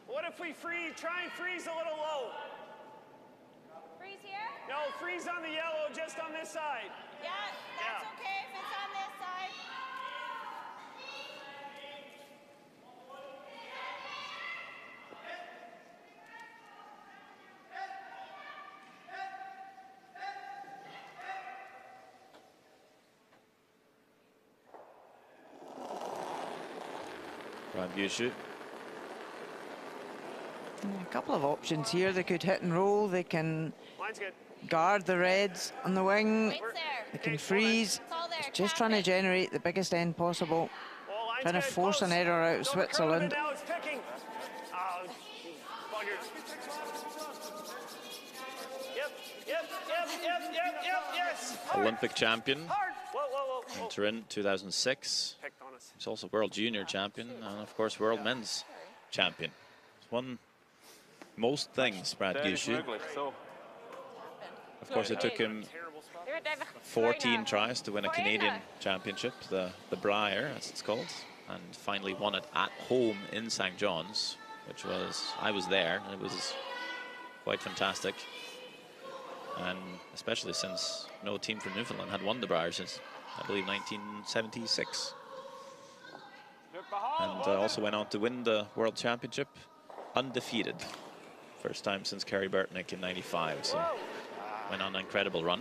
What if we free, try and freeze a little low? Freeze here? No, freeze on the yellow, just on this side. Yeah, that's yeah. okay if it's on this side. Brad Gushue. A couple of options here. They could hit and roll, they can guard the reds on the wing, they can freeze. It's just trying to generate the biggest end possible, trying to force an error out of Switzerland. Olympic champion in Turin two thousand six. He's also world junior champion and, of course, world men's champion. He's won most things, Brad Gushue. Of course, it took him fourteen tries to win a Canadian championship, the, the Brier, as it's called, and finally won it at home in Saint John's, which was, I was there, and it was quite fantastic. And especially since no team from Newfoundland had won the Brier since, I believe, nineteen seventy-six. And uh, also went on to win the World Championship undefeated. First time since Kerry Burtnyk in ninety-five, so went on an incredible run.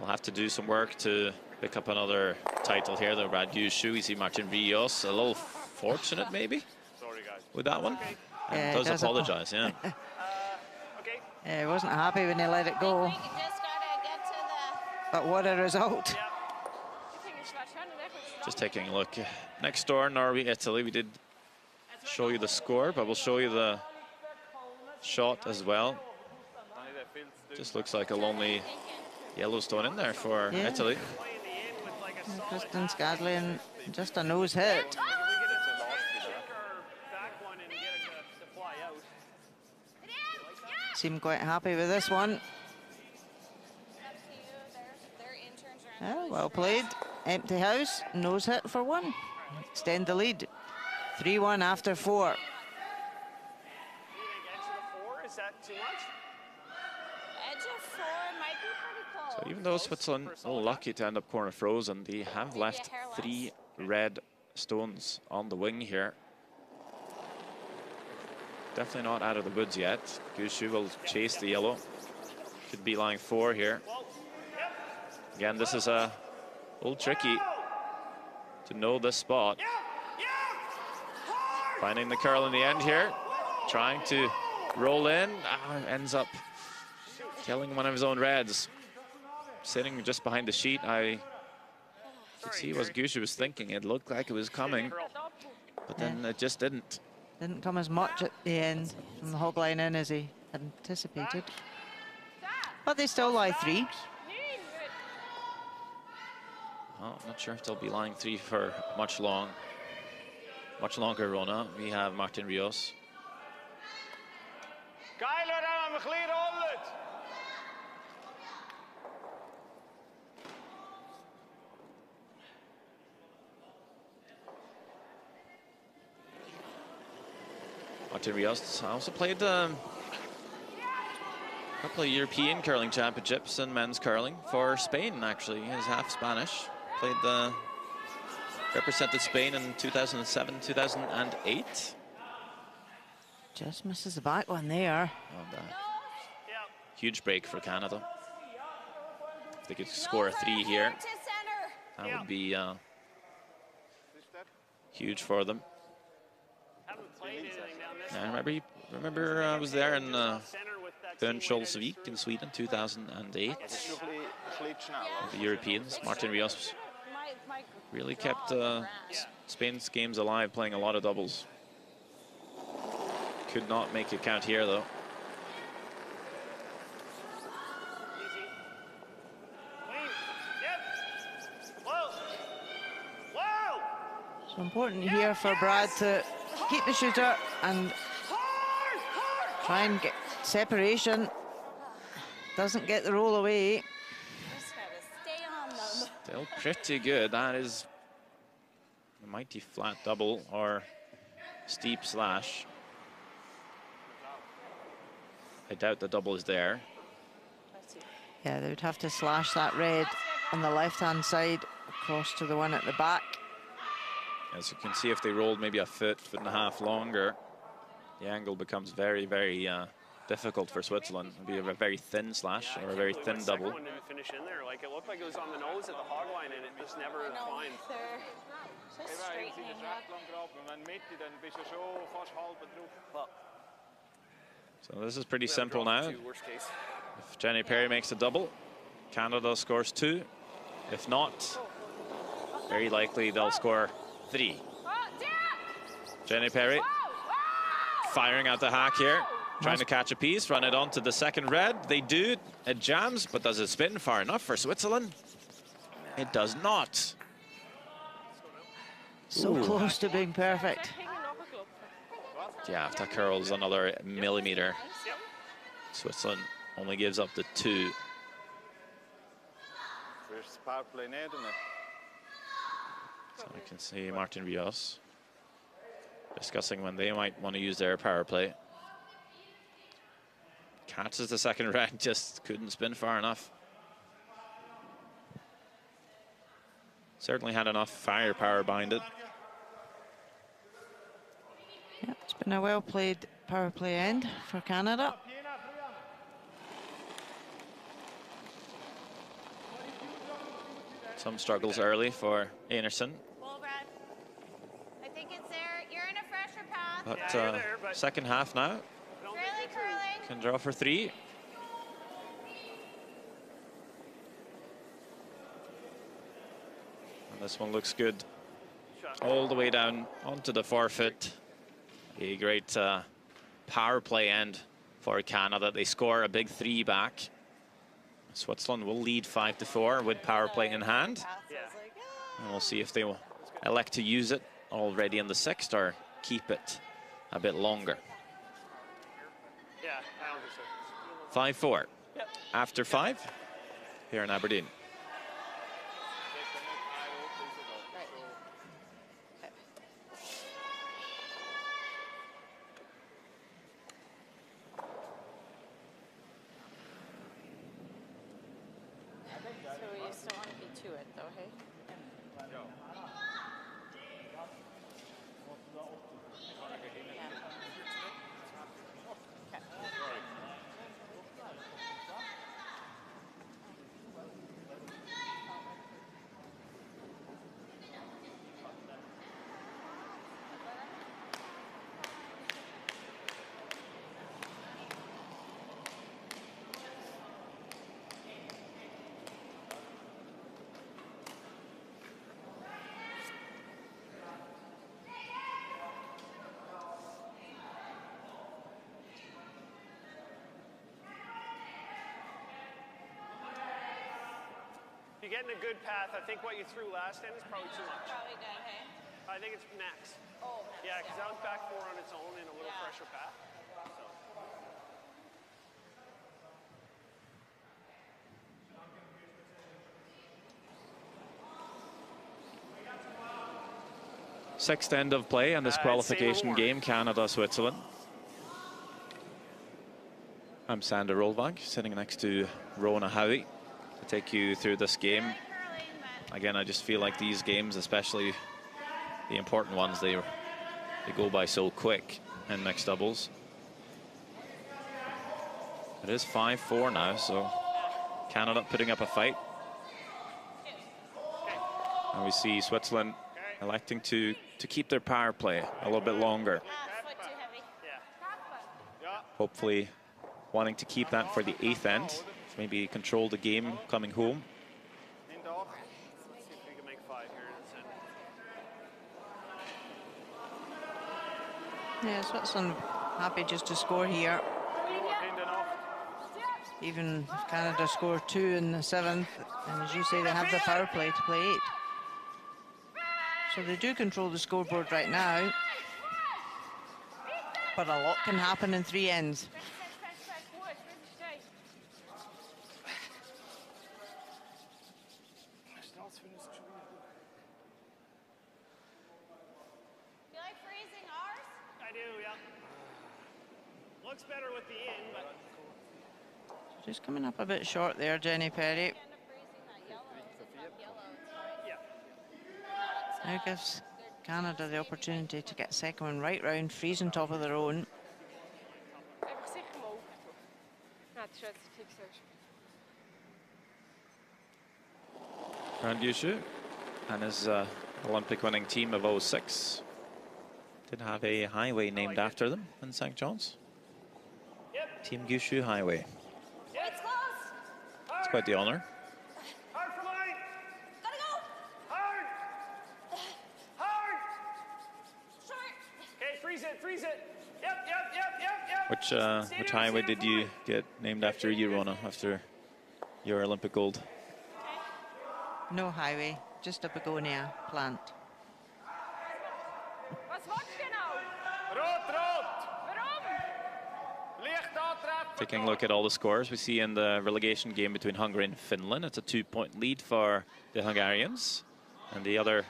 We'll have to do some work to pick up another title here, though, Brad Gushue. We see Martin Rios, a little fortunate maybe with that one. And yeah, does, does apologize, yeah. Yeah, he wasn't happy when he let it go. Just gotta get to the but what a result. Just taking a look. Next door, Norway, Italy. We did show you the score, but we'll show you the shot as well. Just looks like a lonely Yellowstone in there for yeah. Italy. Kristin Skaslien, just a nose hit. Seem quite happy with this one. Yeah, well played. Empty house, nose hit for one. Extend the lead. three one after four. So even though Switzerland are lucky to end up corner frozen, they have left three red stones on the wing here. Definitely not out of the woods yet. Gushue will chase the yellow. Could be lying four here. Again, this is a little tricky to know this spot. Finding the curl in the end here. Trying to roll in. Ah, ends up killing one of his own reds. Sitting just behind the sheet. I could see what Gushue was thinking. It looked like it was coming, but then it just didn't. Didn't come as much at the end from the hog line in as he had anticipated. But they still lie three. Well, I'm not sure if they'll be lying three for much long. Much longer, Rona. We have Martin Rios. Martin Rios also played um, a couple of European curling championships in men's curling for Spain, actually. He's half Spanish. Played the, represented Spain in two thousand seven, two thousand eight. Just misses the back one there. And, uh, huge break for Canada. If they could score a three here, that would be uh, huge for them. I remember, he, remember uh, I was there in uh, Örnsköldsvik in Sweden, two thousand eight. The Europeans, Martin Rios, really kept uh, Spain's games alive, playing a lot of doubles. Could not make it count here, though. So important here for Brad to keep the shooter and try and get separation. Doesn't get the roll away. Still pretty good. That is a mighty flat double or steep slash. I doubt the double is there. Yeah, they would have to slash that red on the left-hand side across to the one at the back. As you can see, if they rolled maybe a foot, foot and a half longer, the angle becomes very, very uh, difficult for Switzerland. It'd be a very thin slash yeah, or a very thin double. One didn't finish in there. Like, it looked like it was on the nose at the hog line and it just never climbed. Just straightening up. So this is pretty simple now. If Jenny Perry makes a double, Canada scores two. If not, very likely they'll score three. Jenny Perry firing out the hack here. Trying to catch a piece, run it on to the second red. They do. It jams, but does it spin far enough for Switzerland? It does not. So Ooh. close to being perfect. Yeah, after curls another millimeter. Switzerland only gives up the two. So I can see Martin Rios discussing when they might want to use their power play. Catches the second red, just couldn't spin far enough. Certainly had enough firepower behind it. Yeah, it's been a well-played power play end for Canada. Some struggles early for Einarson. Well, Brad, I think it's there. You're in a fresher path. But, uh, second half now. Really curling. Can draw for three. And this one looks good. All the way down onto the forfeit. A great uh, power play end for Canada. They score a big three back. Switzerland will lead five to four with power play in hand. Yeah. And we'll see if they will elect to use it already in the sixth or keep it a bit longer. five four. Yep. After five, here in Aberdeen. You're getting a good path. I think what you threw last end is probably too much. Probably done, hey? I think it's next. Oh, next. Yeah, because that was back four on its own in a little yeah. fresher path. So. Sixth end of play in this uh, qualification game, Canada-Switzerland. I'm Sander Rolvåg, sitting next to Rona Howie. Take you through this game. Again, I just feel like these games, especially the important ones, they they go by so quick in mixed doubles. It is five four now, so Canada putting up a fight. And we see Switzerland electing to to keep their power play a little bit longer. Hopefully wanting to keep that for the eighth end. Maybe control the game coming home. Yeah, Switzerland happy just to score here. Even if Canada score two in the seventh, and as you say, they have the power play to play eight. So they do control the scoreboard right now. But a lot can happen in three ends. Just coming up a bit short there, Jenny Perry. Now gives Canada the opportunity to get second one right round, freezing top of their own. Brad Gushue and his uh, Olympic winning team of oh six did have a highway named after them in Saint John's. Team Gushue Highway. Quite the honor. Hard for mine. Gotta go. Hard. Hard. Short. Okay, freeze it, freeze it. Yep, yep, yep, yep, yep. Which uh, which highway did you get named after you, Rona, after your Olympic gold? No highway, just a begonia plant. Taking a look at all the scores we see in the relegation game between Hungary and Finland. It's a two-point lead for the Hungarians. And the other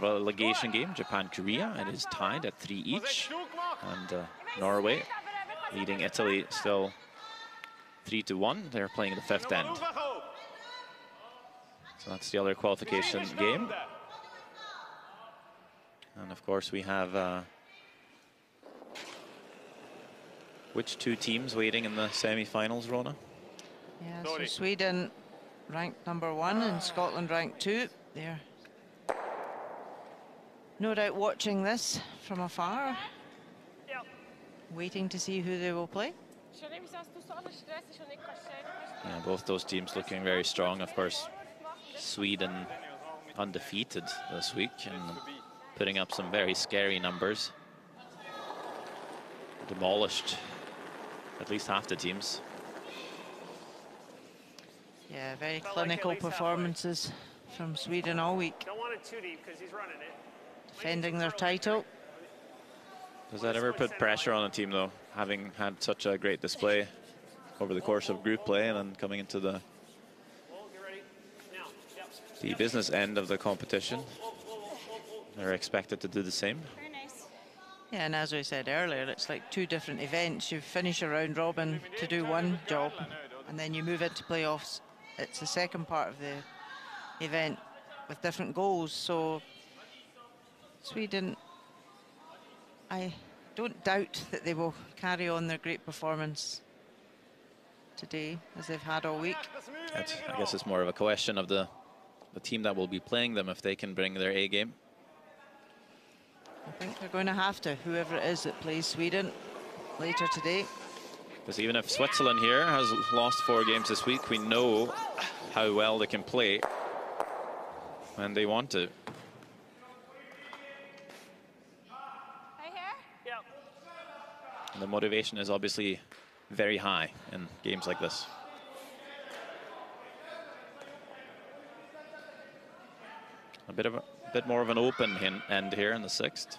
relegation game, Japan-Korea, it is tied at three each. And uh, Norway leading Italy still three to one. They're playing the fifth end. So that's the other qualification game. And of course we have... Uh, Which two teams waiting in the semi-finals, Rona? Yeah, so Sweden ranked number one and Scotland ranked two. They're no doubt watching this from afar, yeah. Waiting to see who they will play. Yeah, both those teams looking very strong. Of course, Sweden undefeated this week and putting up some very scary numbers. Demolished at least half the teams. Yeah, very clinical performances from Sweden all week. Don't want it too deep because he's running it. Defending their title. Does that ever put pressure on a team though, having had such a great display over the course of group play and then coming into the the business end of the competition? They're expected to do the same. Yeah, and as we said earlier, it's like two different events. You finish a round robin to do one job, and then you move into playoffs. It's the second part of the event with different goals. So Sweden, I don't doubt that they will carry on their great performance today, as they've had all week. It's, I guess it's more of a question of the, the team that will be playing them, if they can bring their A game. I think they're going to have to, whoever it is that plays Sweden later today. Because even if Switzerland here has lost four games this week, we know how well they can play when they want to. And the motivation is obviously very high in games like this. A bit of a bit more of an open hin end here in the sixth.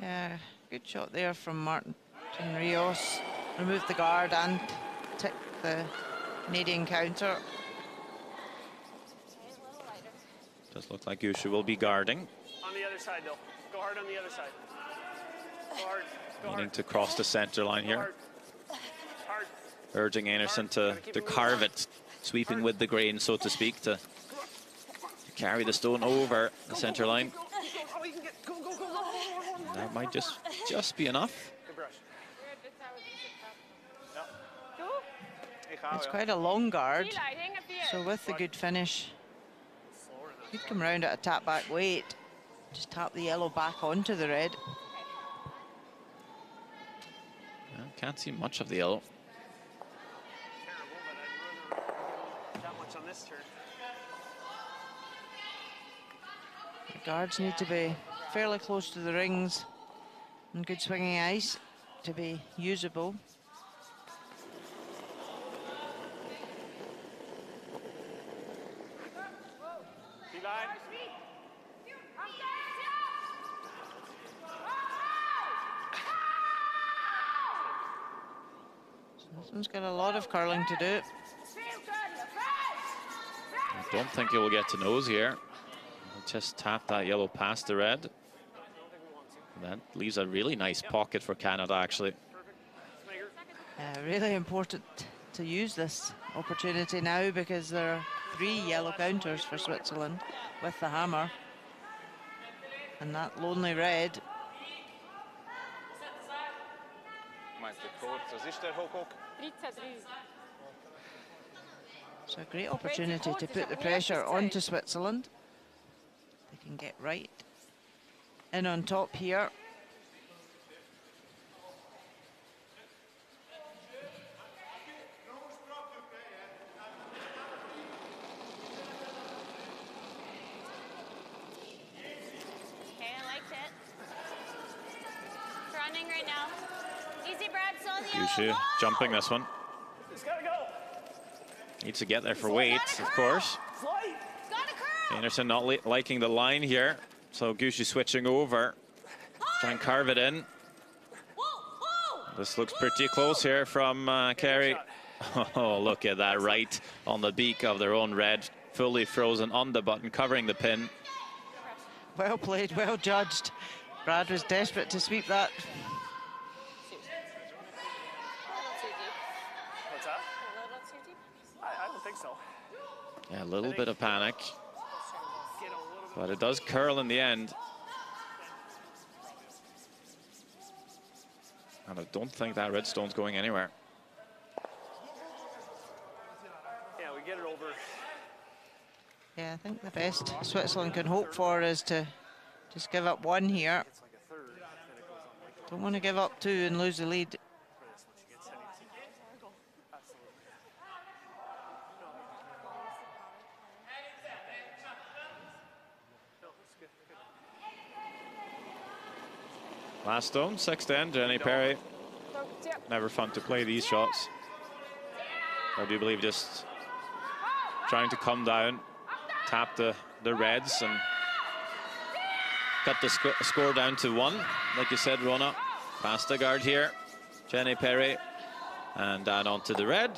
Yeah, good shot there from Martin Rios. Removed the guard and ticked the Canadian counter. Does look like Gushue will be guarding. On the other side, though. Go hard on the other side. Go hard. Go hard. Needing to cross the center line here. Hard. Urging Einarson to, to carve it, sweeping hard. With the grain, so to speak, to carry the stone over the center line. That might just just be enough. It's quite a long guard, so with the good finish, you'd come round at a tap back weight. Just tap the yellow back onto the red. Well, can't see much of the yellow. Guards need to be fairly close to the rings and good swinging ice to be usable. So this one's got a lot of curling to do. I don't think you'll get to nose here. Just tap that yellow past the red. That leaves a really nice pocket for Canada, actually. Uh, really important to use this opportunity now because there are three yellow counters for Switzerland with the hammer. And that lonely red. So a great opportunity to put the pressure onto Switzerland. Can get right in on top here. Okay, I liked it. Running right now. Gushue jumping this one. Needs to get there for weight, of course. Einarson not li liking the line here, so Gushue switching over. Try and carve it in. This looks pretty close here from uh, Kerry. Oh, look at that, right on the beak of their own red. Fully frozen on the button, covering the pin. Well played, well judged. Brad was desperate to sweep that. What's that? A little too deep? I, I don't think so. Yeah, a little bit of panic. But it does curl in the end. And I don't think that red stone's going anywhere. Yeah, we get it over. Yeah, I think the best Switzerland can hope for is to just give up one here. Don't want to give up two and lose the lead. Last stone, sixth end, Jenny Perry. Never fun to play these shots. I do believe just trying to come down, tap the, the reds and cut the sc score down to one. Like you said, Rona, past the guard here, Jenny Perry. And down onto the red.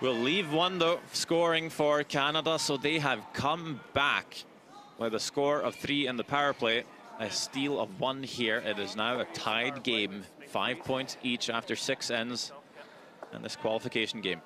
We'll leave one, though, scoring for Canada, so they have come back with a score of three in the power play. A steal of one here. It is now a tied game, five points each after six ends in this qualification game.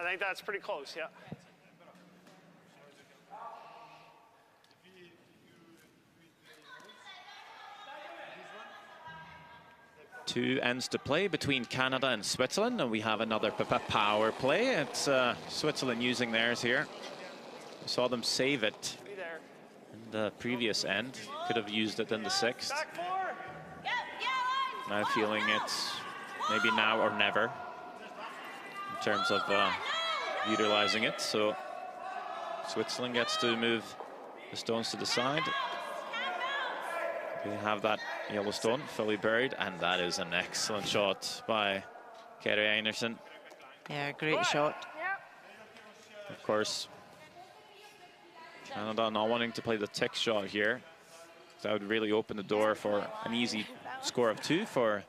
I think that's pretty close, yeah. Two ends to play between Canada and Switzerland, and we have another power play. It's uh, Switzerland using theirs here. We saw them save it in the previous end. Could have used it in the sixth. Now feeling it's maybe now or never. In terms of uh, utilizing it, so Switzerland gets to move the stones to the side. They have that yellow stone fully buried, and that is an excellent shot by Kerri Einarson. Yeah, great shot. Of course, Canada not wanting to play the tick shot here. That would really open the door for an easy score of two for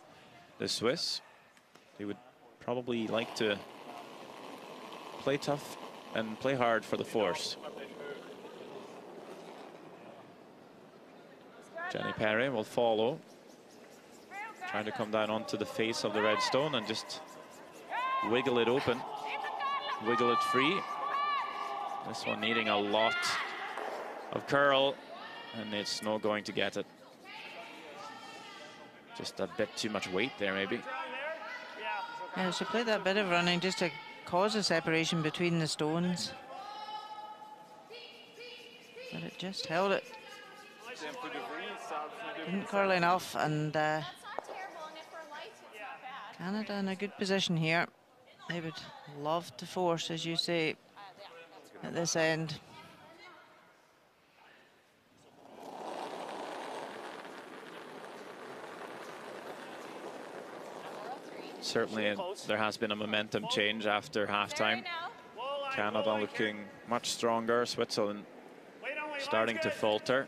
the Swiss. They would probably like to play tough and play hard for the force. Jenny Perry will follow, trying to come down onto the face of the red stone and just wiggle it open, wiggle it free. This one needing a lot of curl, and it's not going to get it. Just a bit too much weight there, maybe. Yeah, she played that bit of running just to cause a separation between the stones. But it just held it. Didn't curl enough, and uh, Canada in a good position here. They would love to force, as you say, at this end. Certainly, there has been a momentum change after halftime. Canada looking much stronger, Switzerland starting to falter.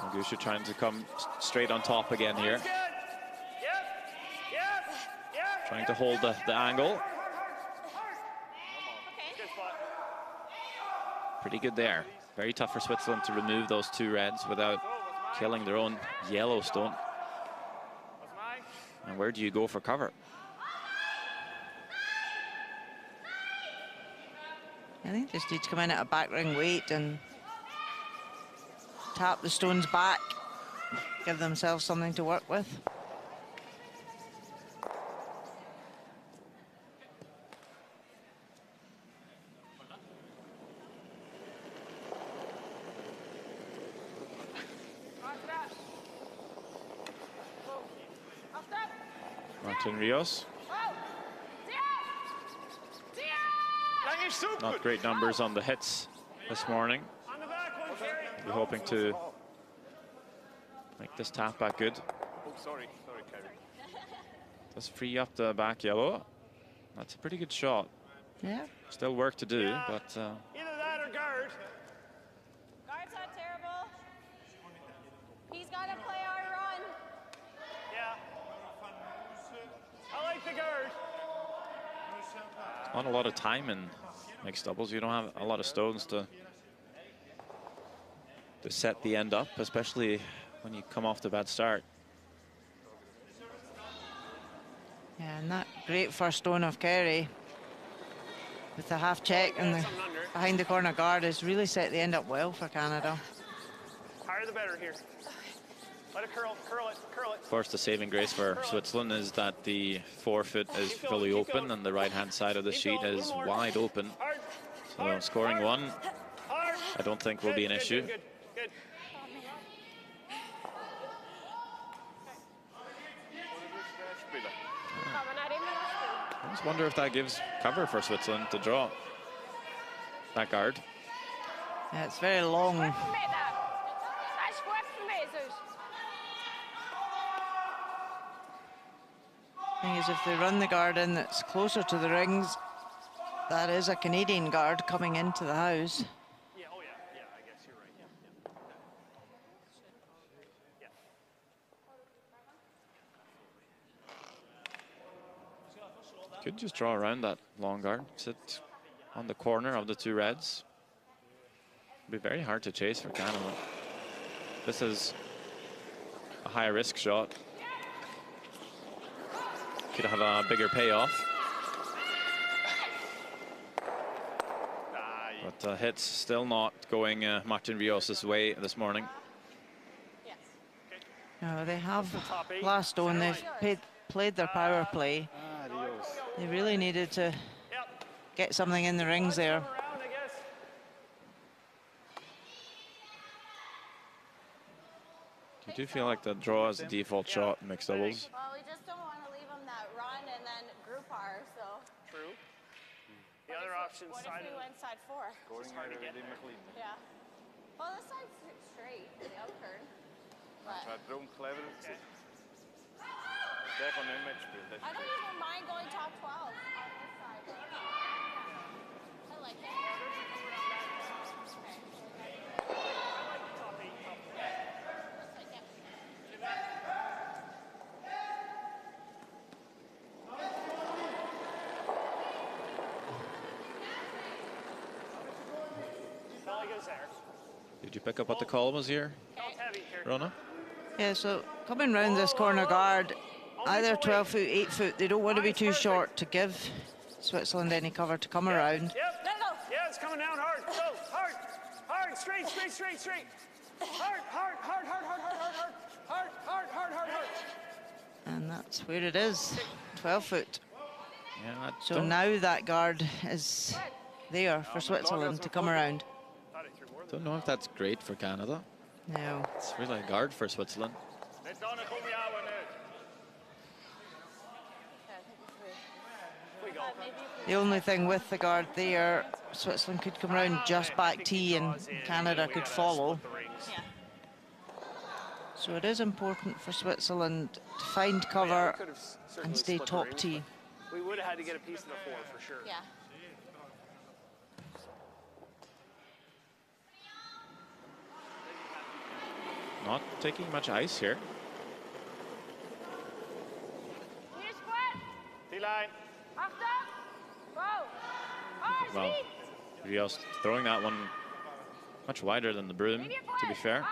And Gushue trying to come straight on top again here. Yep. Yep. Yep. Trying to hold the, the angle. Hard, hard, hard. Okay. Pretty good there. Very tough for Switzerland to remove those two reds without killing their own Yellowstone. And where do you go for cover? I think just need to come in at a back ring weight and tap the stones back, give themselves something to work with. Martin Rios. Not great numbers on the hits this morning. We're hoping to make this tap back good. Oh, sorry, sorry, Kerry. Does free up the back yellow. That's a pretty good shot. Yeah. Still work to do, yeah. but. Uh, Either that or guard. Guard's not terrible. He's got to play our run. Yeah. I like the guard. Not a lot of time in mixed doubles. You don't have a lot of stones to to set the end up, especially when you come off the bad start. Yeah, and that great first stone of Kerry with the half check and the behind the corner guard has really set the end up well for Canada. Higher the better here. Let it curl, curl it, curl it. Of course, the saving grace for Switzerland is that the forefoot is keep fully going, open and the right-hand side of the keep sheet going, is wide open. Hard, so hard, scoring hard, one, hard. I don't think good, will be an good, issue. Good, good, good. I just wonder if that gives cover for Switzerland to draw that guard. Yeah, it's very long. Thing is, if they run the guard in that's closer to the rings, that is a Canadian guard coming into the house. Yeah, oh yeah, yeah, I guess you're right. Yeah, yeah. Yeah. Could just draw around that long guard, sit on the corner of the two reds. It'd be very hard to chase for Canada. This is a high risk shot. Could have a bigger payoff. But uh, hits still not going uh, Martin Rios' way this morning. No, they have last on. They've paid, played their power play. They really needed to get something in the rings there. You do feel like the draw is the default shot in mixed doubles. What side if we went side four? It's hard to get there. Yeah. Well, this side's straight, the upturn. I don't even mind going top twelve on this side. I like it. Okay. I like the top eight, top four. Did you pick up what the call was here, Rona? Yeah, so coming round this corner guard, either twelve foot, eight foot, they don't want to be too short to give Switzerland any cover to come around. Yep. Yeah, it's coming down hard. Go, hard, hard, straight, straight, straight, straight. Hard, hard, hard, hard, hard, hard, hard, hard, hard, hard, hard, hard. And that's where it is, twelve foot. Yeah, so now that guard is there for Switzerland to come around. Don't know if that's great for Canada. No. It's really a guard for Switzerland. The only thing with the guard there, Switzerland could come around just back tee and Canada could follow. So it is important for Switzerland to find cover and stay top tee. We would have had to get a piece of the four for sure. Yeah. Not taking much ice here. Well, Rios throwing that one much wider than the broom, to be fair.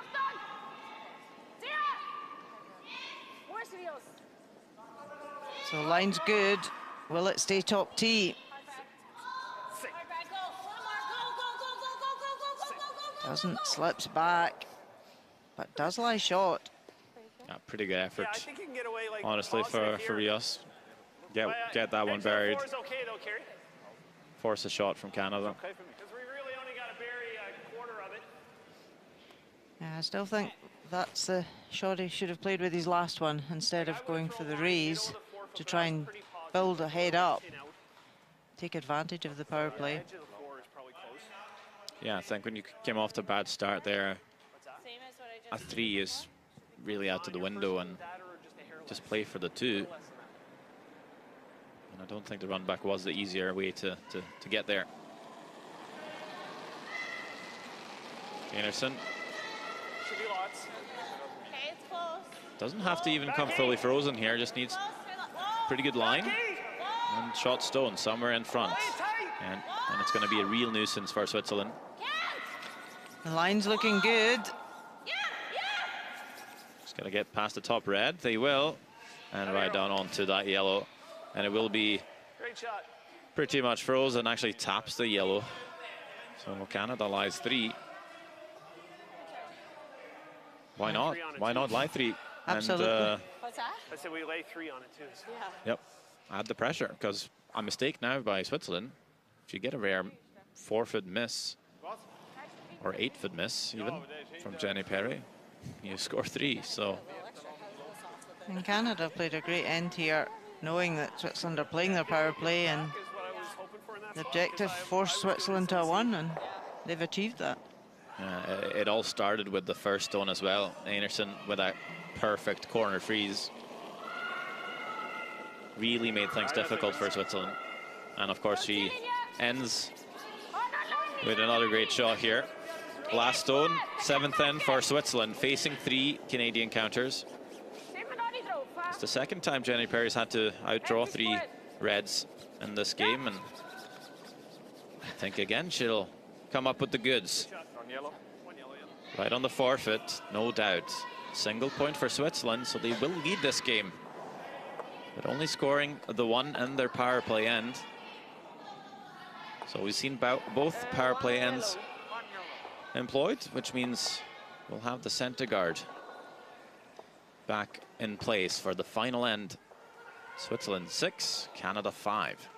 So line's good. Will it stay top tee? Doesn't, slips back, but does lie shot. Yeah, pretty good effort, yeah, I think you can get away, like, honestly, for, for Rios. Get, get that one buried. Okay, though, Kerry. Force a shot from Canada. Okay for me. We really only got to bury a quarter of it. Yeah, I still think that's the shot he should have played with his last one instead of going for the raise to try and build a head up. Take advantage of the power play. Yeah, I think when you came off the bad start there, a three is really out of the window, and just play for the two. And I don't think the run back was the easier way to, to, to get there. Anderson. Doesn't have to even come fully frozen here, just needs pretty good line. And shot stone somewhere in front. And, and it's going to be a real nuisance for Switzerland. The line's looking good. Just going to get past the top red. They will. And right down onto that yellow. And it will be pretty much frozen. Actually taps the yellow. So Canada lies three. Why not? Why not lie three? Absolutely. And, uh, what's that? I said we lay three on it too. So. Yeah. Yep. Add the pressure, because a mistake now by Switzerland. If you get a rare four-foot miss or eight-foot miss even from Jenny Perry, you score three. So. And Canada played a great end here, knowing that Switzerland are playing their power play, and the objective forced Switzerland to a one, and they've achieved that. Uh, it, it all started with the first stone as well. Einarson with that perfect corner freeze really made things difficult for Switzerland. And of course she ends with another great shot here. Last stone, seventh end for Switzerland, facing three Canadian counters. It's the second time Jenny Perry's had to outdraw three reds in this game, and I think again she'll come up with the goods. Right on the forfeit, no doubt. Single point for Switzerland, so they will lead this game. But only scoring the one and their power play end. So we've seen both power play ends employed, which means we'll have the center guard back in place for the final end. Switzerland six, Canada five.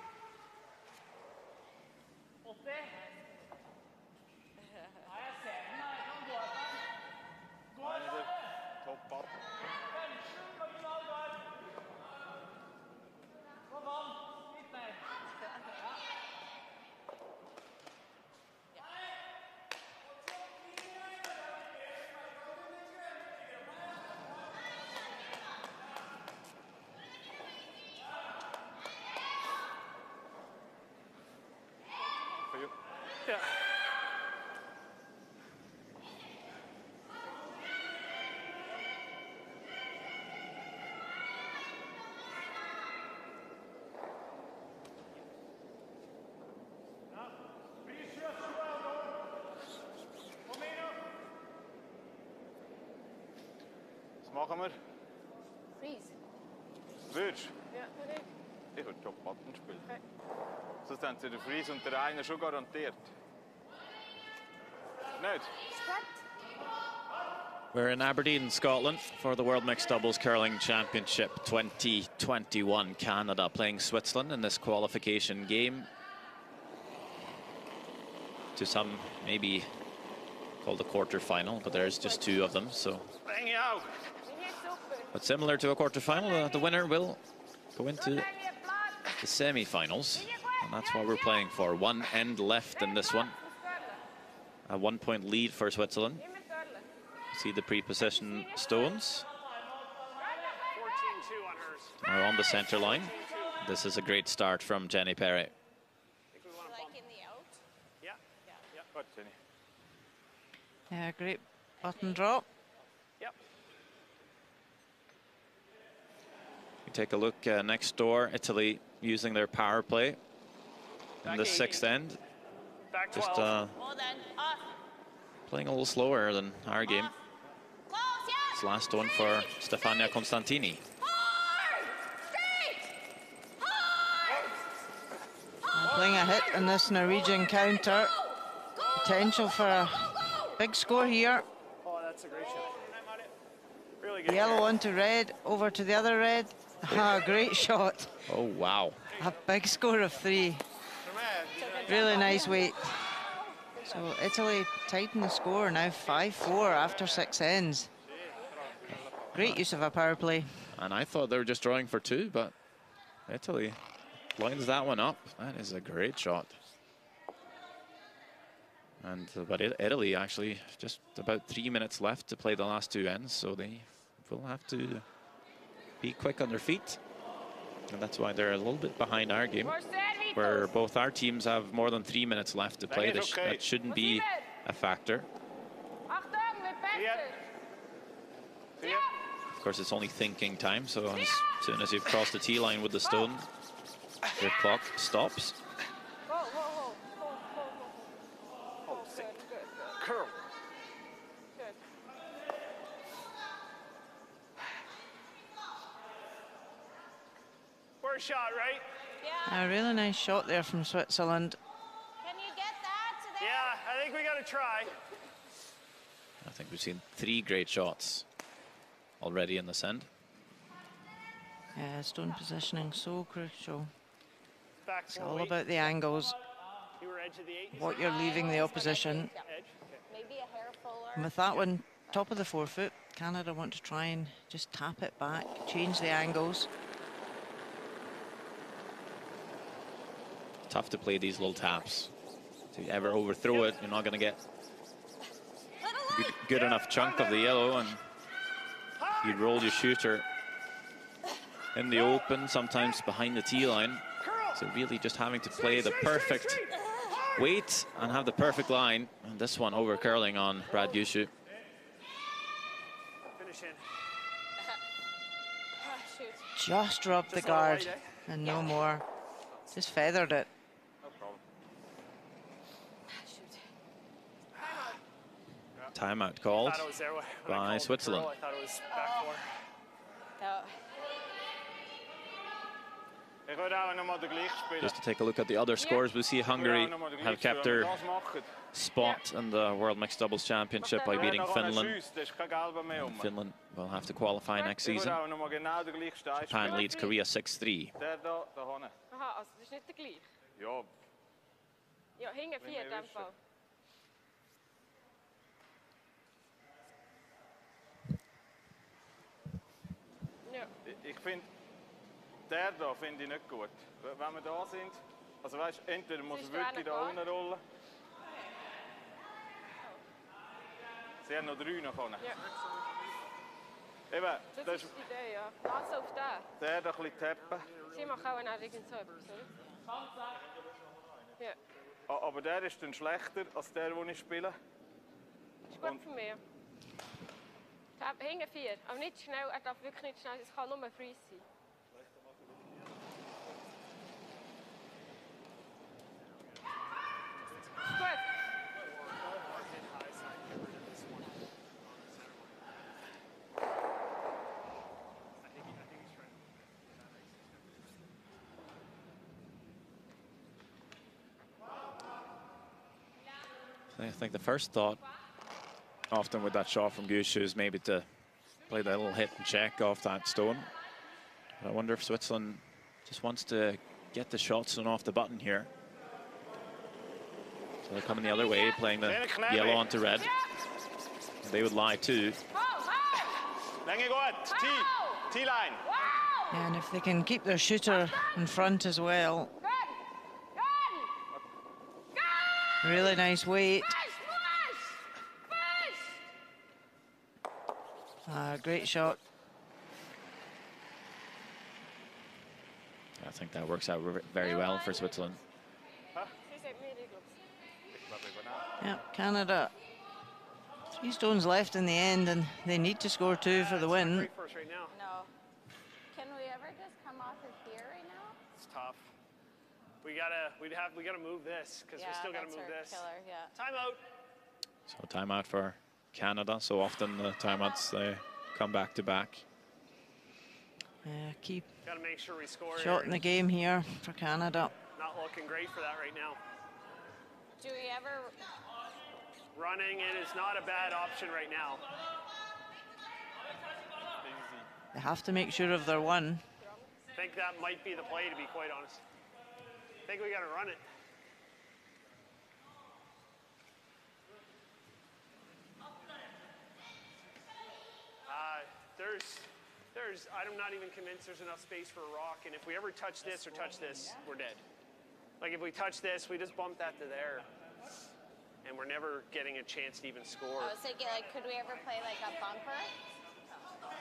Småkommer. Freeze. Würsch. Ja, okay. Ich würde Top Button spielen. Okay. Sonst haben sie den Freeze und der eine schon garantiert. Nicht? We're in Aberdeen, Scotland for the World Mixed Doubles Curling Championship twenty twenty-one. Canada playing Switzerland in this qualification game. To some, maybe called a quarterfinal, but there's just two of them, so. But similar to a quarterfinal, uh, the winner will go into the semi-finals, and that's what we're playing for. One end left in this one. A one-point lead for Switzerland. See the pre-position stones. Now on the center line. This is a great start from Jenny Perry. Yeah, great button drop. Yep. We take a look uh, next door, Italy using their power play in the sixth end. Back Just uh, playing a little slower than our game. This last one for Stefania Constantini. Playing a hit in this Norwegian counter. Potential for a big score here. Oh, that's a great shot. Really good. Yellow onto red, over to the other red. Ah, great shot. Oh, wow. A big score of three. Really nice weight. So Italy tighten the score now five four after six ends. Great use of a power play. And I thought they were just drawing for two, but Italy lines that one up. That is a great shot. And uh, but Italy actually just about three minutes left to play the last two ends, so they will have to be quick on their feet. And that's why they're a little bit behind our game, where both our teams have more than three minutes left to play. That, sh okay. that shouldn't be a factor. Of course, it's only thinking time, so as soon as you've crossed the tee line with the stone, your clock stops. Curl. First shot, right? Yeah. A really nice shot there from Switzerland. Can you get that today? Yeah, I think we got to try. I think we've seen three great shots already in this end. Yeah, stone positioning so crucial. It's all about the angles, what you're leaving the opposition. And with that one, top of the forefoot, Canada want to try and just tap it back, change the angles. Tough to play these little taps. If you ever overthrow it, you're not going to get a good, good enough chunk of the yellow, and you roll your shooter in the open, sometimes behind the tee line. So really just having to play the perfect weight and have the perfect line. And this one over curling on Brad Gushue. Just rubbed the guard and no more. Just feathered it. No problem. Timeout called by Switzerland. I thought it was back four. Just to take a look at the other scores, we see Hungary have kept their spot in the World Mixed Doubles Championship by beating Finland. And Finland will have to qualify next season. Japan leads Korea six three. Der da finde ich nicht gut. Wenn wir da sind, also weißt, entweder muss ich wirklich da unten rollen. Sie haben noch drei nach unten. Ja. Eben, das, das ist die Idee, ja. Also auf den. Der da ein bisschen tappen. Sie machen auch noch irgend so etwas, oder? Ja. Aber der ist dann schlechter als der, den ich spiele. Das ist gut für mich. Hinten vier, aber nicht schnell. Er darf wirklich nicht schnell, es kann nur frei sein. I think the first thought often with that shot from Gushue is maybe to play that little hit and check off that stone. But I wonder if Switzerland just wants to get the shots and off the button here. So they're coming the other way, playing the yellow onto red. They would lie too. And if they can keep their shooter in front as well. Really nice weight. Ah, great shot. I think that works out very well for Switzerland. Yeah, Canada Two stones left in the end, and they need to score two yeah, for the win. Right now. No. Can we ever just come off of here right now? It's tough. We gotta, we'd have, we gotta move this because yeah, we still gotta move this. Killer, yeah. Timeout. So timeout for Canada. So often the timeouts they come back to back. Yeah, keep. Gotta make sure we score. Short in the game here for Canada. Not looking great for that right now. Do we ever? Running in is not a bad option right now. They have to make sure of their one. I think that might be the play, to be quite honest. I think we got to run it. Uh, there's, there's. I'm not even convinced there's enough space for a rock, and if we ever touch this or touch this, we're dead. Like if we touch this, we just bump that to there. And we're never getting a chance to even score. I was thinking, like, could we ever play, like, a bumper?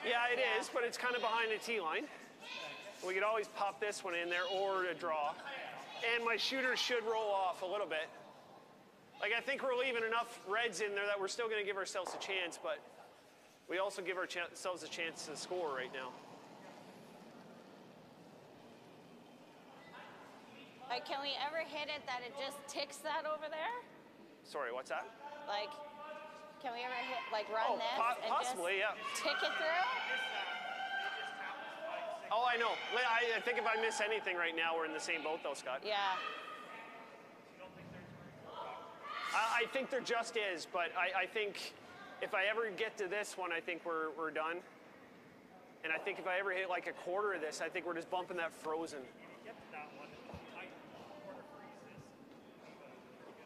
Yeah, it yeah. is, but it's kind of behind the tee line. We could always pop this one in there or a draw. And my shooter should roll off a little bit. Like, I think we're leaving enough reds in there that we're still going to give ourselves a chance, but we also give ourselves a chance to score right now. Like, can we ever hit it that it just ticks that over there? Sorry, what's that? Like, can we ever hit, like, run oh, this po and possibly, just yeah. tick it through? Oh, I know. I, I think if I miss anything right now, we're in the same boat, though, Scott. Yeah. I, I think there just is, but I, I think if I ever get to this one, I think we're we're done. And I think if I ever hit like a quarter of this, I think we're just bumping that frozen.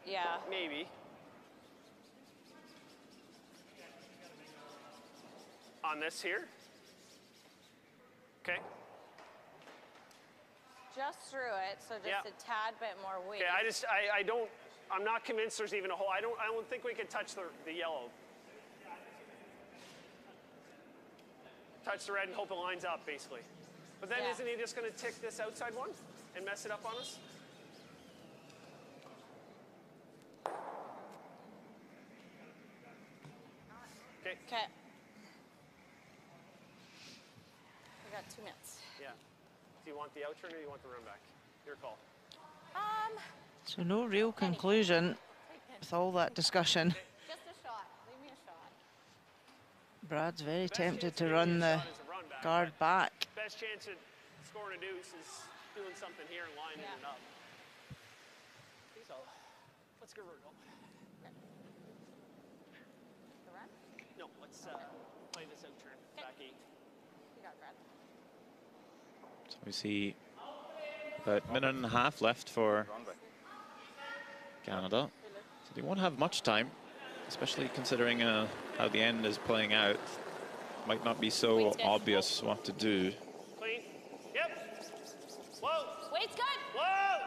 Yeah. Maybe. On this here. Okay. Just through it, so just yeah. a tad bit more weight. Yeah, I just, I, I don't, I'm not convinced there's even a hole. I don't, I don't think we can touch the, the yellow. Touch the red and hope it lines up, basically. But then yeah. isn't he just going to tick this outside one and mess it up on us? Okay. We got two minutes. Yeah. Do you want the outturn or do you want the run back? Your call. Um. So no real conclusion with all that discussion. Just a shot. Leave me a shot. Brad's very tempted to run the guard back. Best chance at scoring a deuce is doing something here and lining it up. So let's give her a go. No, let's uh, play this out turn, back eight. You got Brad. So we see about a minute and a half left for Canada. So they won't have much time, especially considering uh, how the end is playing out. Might not be so obvious what to do. Clean. Yep. Whoa. Wait's good. Whoa.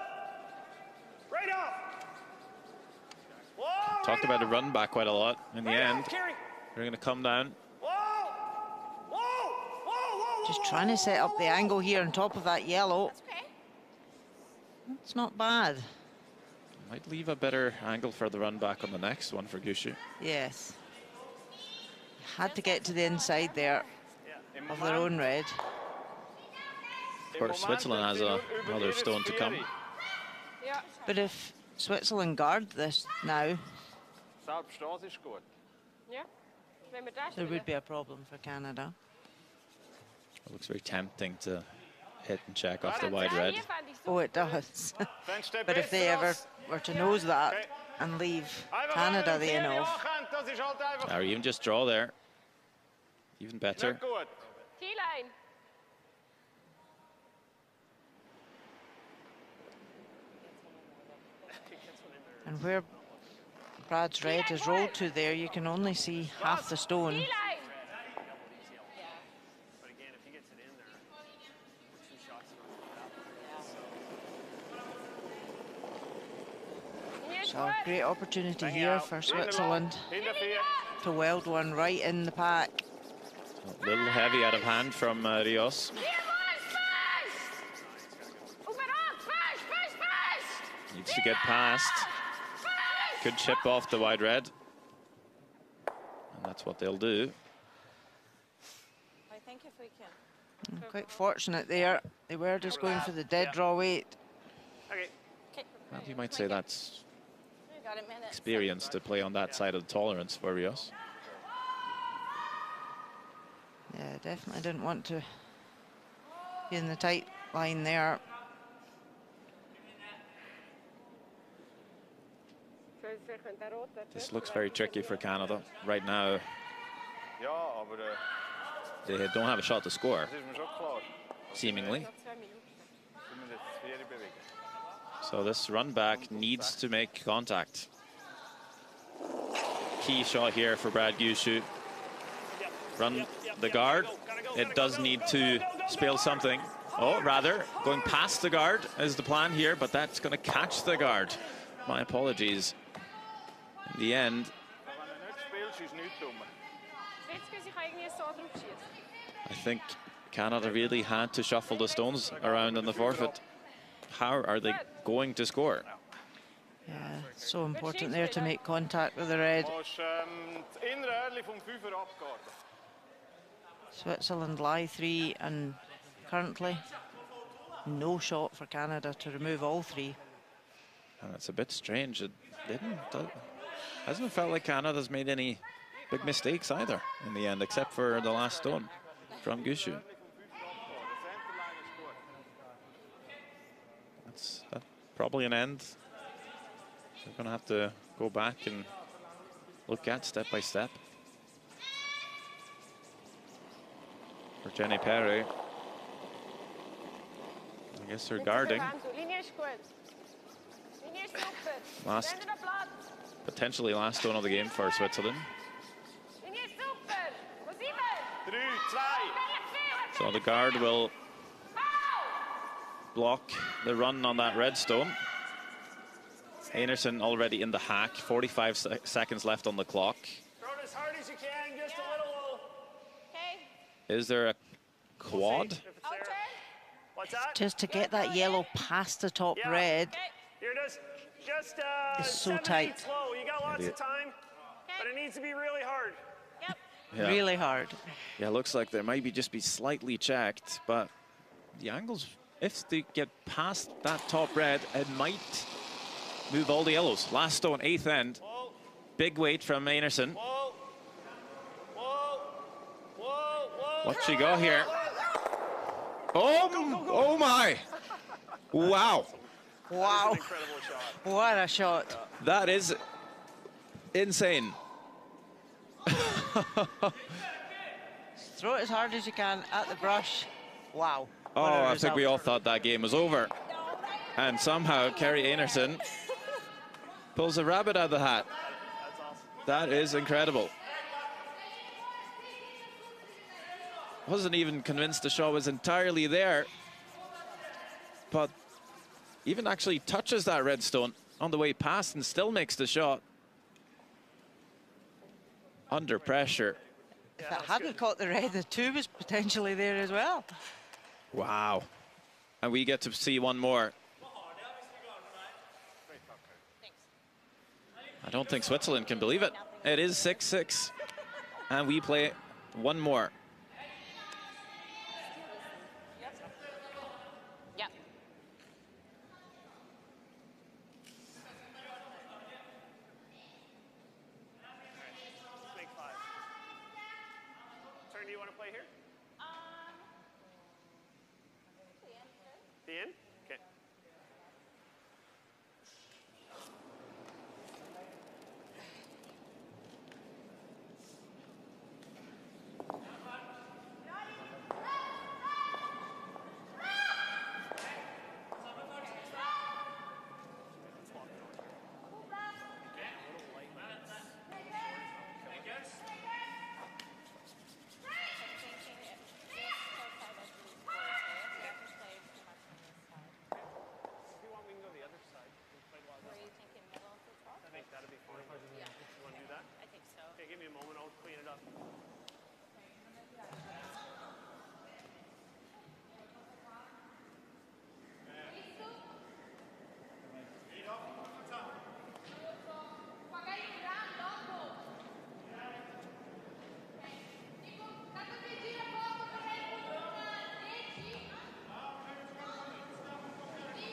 Right off. Whoa. Talked right about off. The run back quite a lot in right the end. Off, We're going to come down. Whoa! Whoa! Whoa! Whoa! Just trying to set up the angle here on top of that yellow. That's okay. It's not bad. Might leave a better angle for the run back on the next one for Gushue. Yes. Had to get to the inside there of their own red. Of course, Switzerland has a, another stone to come. But if Switzerland guard this now, yeah. there would be a problem for Canada. It looks very tempting to hit and check off the wide red. Oh, it does. But if they ever were to nose that and leave Canada the in off, or even just draw there, even better. And where Brad's red has rolled to there, you can only see half the stone. Yeah. But again, if he gets it in there, two shots from that. So a great opportunity Bang here out. for Switzerland to weld one right in the pack. A little heavy out of hand from uh, Rios. Needs to get past. Good chip off the wide red. that's what they'll do. I think if we can. I'm quite fortunate there. They were just going for the dead yeah. raw weight. Okay. Well, you might say that's experience to play on that yeah. side of the tolerance for Rios. Yeah, definitely didn't want to be in the tight line there. This looks very tricky for Canada right now. They don't have a shot to score, seemingly. So this run back needs to make contact. Key shot here for Brad Gushue. Run the guard. It does need to spell something. Oh, rather, going past the guard is the plan here, but that's going to catch the guard. My apologies. In the end, I think Canada really had to shuffle the stones around in the forfeit. How are they going to score? Yeah, so important there to make contact with the red. Switzerland lie three, and currently no shot for Canada to remove all three. And it's a bit strange. It didn't, it hasn't felt like Canada's made any big mistakes either in the end, except for the last stone from Gushue. That's, that's probably an end. They're going to have to go back and look at step by step. For Jenny Perry, I guess they're guarding. Last, potentially last stone of the game for Switzerland. So the guard will block the run on that red stone. Einarson already in the hack. forty-five se seconds left on the clock. Throw it as hard as you can, just yeah. a little. Okay. Is there a quad? We'll there. What's that? Just to get that yellow past the top yeah. red. Okay. Here it is. Just, uh, it's so tight. Slow. You got lots Idiot. of time, but it needs to be really hard. Yep. Yeah. Really hard. Yeah, looks like there might be just be slightly checked, but the angles, if they get past that top red, it might move all the yellows. Last stone, eighth end. Whoa. Big weight from Einarson. Whoa. Whoa. Whoa. Whoa. What's she got here? Oh, go, go, go. oh my. Wow. Wow. What a shot. That is insane. Throw it as hard as you can at the brush. Wow. Oh, I think we all thought that game was over. And somehow Kerri Einarson pulls a rabbit out of the hat. That is incredible. Wasn't even convinced the shot was entirely there. But even actually touches that red stone on the way past and still makes the shot. Under pressure. If that hadn't caught the red, the two was potentially there as well. Wow. And we get to see one more. I don't think Switzerland can believe it. It is six six. And we play one more.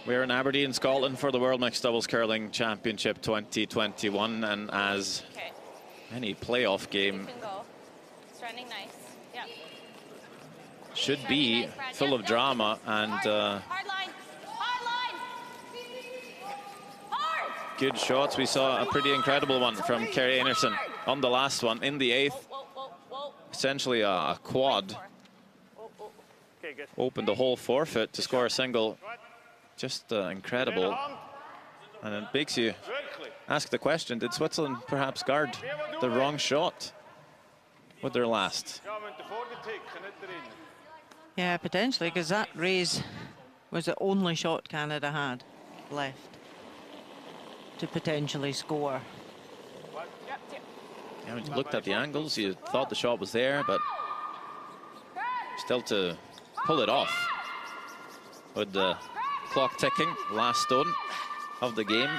We're in Aberdeen, Scotland for the World Mixed Doubles Curling Championship twenty twenty-one, and as okay. any playoff game nice. Yep. should it's be nice, full yep, of no, drama and hard, uh, hard line. Hard line. Hard. Good shots. We saw a pretty incredible one from Kerri Einarson on the last one in the eighth. Whoa, whoa, whoa, whoa. Essentially a, a quad. Whoa, whoa. Okay, good. Opened the whole forefoot to good score shot. a single. Just uh, incredible, and it makes you ask the question, did Switzerland perhaps guard the wrong shot with their last? Yeah, potentially, because that raise was the only shot Canada had left to potentially score. Yeah, when you looked at the angles, you thought the shot was there, but still to pull it off would... Uh, Clock ticking, last stone of the game.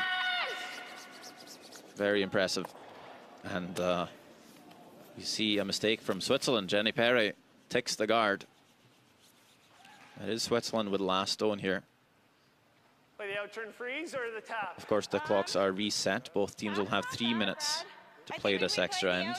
Very impressive. And uh, you see a mistake from Switzerland. Jenny Perry ticks the guard. It is Switzerland with last stone here. Play the outturn freeze or the tap? Of course, the clocks are reset. Both teams will have three minutes to play this extra end.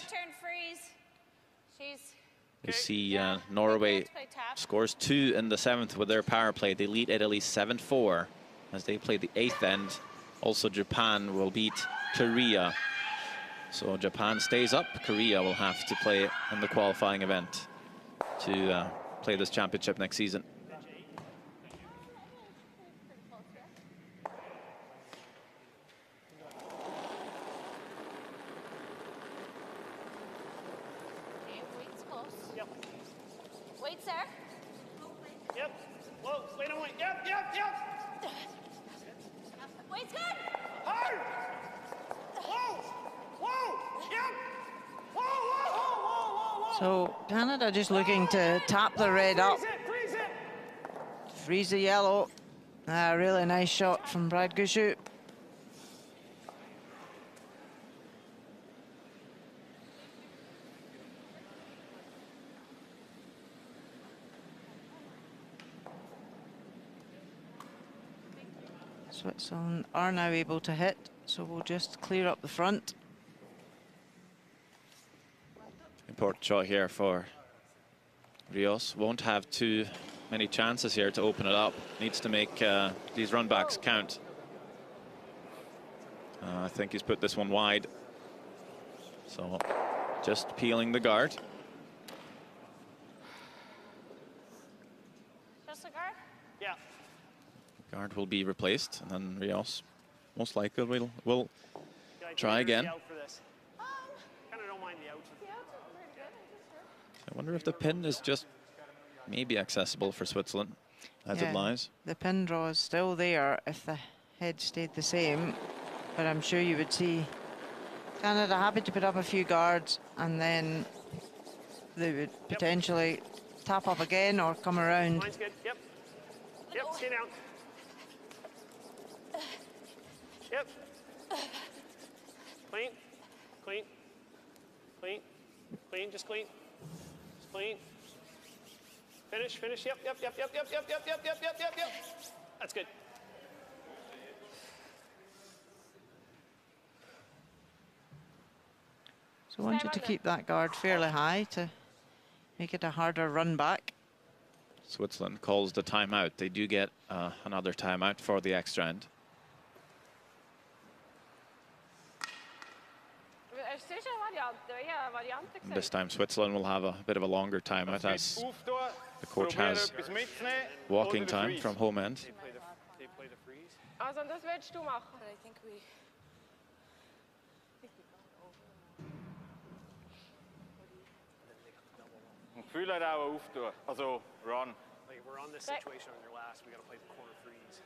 You see uh, Norway scores two in the seventh with their power play. They lead Italy seven four as they play the eighth end. Also, Japan will beat Korea. So Japan stays up. Korea will have to play in the qualifying event to uh, play this championship next season. Just looking to tap the red up, freeze, it, freeze, it. freeze the yellow. Ah, really nice shot from Brad Gushue. Switzerland are now able to hit, so we'll just clear up the front. Important shot here for Rios. Won't have too many chances here to open it up. Needs to make uh, these run backs count. Uh, I think he's put this one wide. So just peeling the guard. Just the guard? Yeah. Guard will be replaced, and then Rios most likely will, will try again. I wonder if the pin is just maybe accessible for Switzerland as yeah, it lies. The pin draw is still there if the head stayed the same, but I'm sure you would see Canada happy to put up a few guards and then they would potentially yep. tap up again or come around. Mine's good. Yep. Yep, stay down. Yep. Clean, clean, clean, clean, just clean. Clean. Finish, finish. Yep, yep, yep, yep, yep, yep, yep, yep, yep, yep, yep, yep. That's good. So I want you to keep that guard fairly high to make it a harder run back. Switzerland calls the timeout. They do get uh, another timeout for the extra end. And this time Switzerland will have a bit of a longer timeout as the coach has walking time from home end. We're on this situation on your last, we got to play the corner freeze.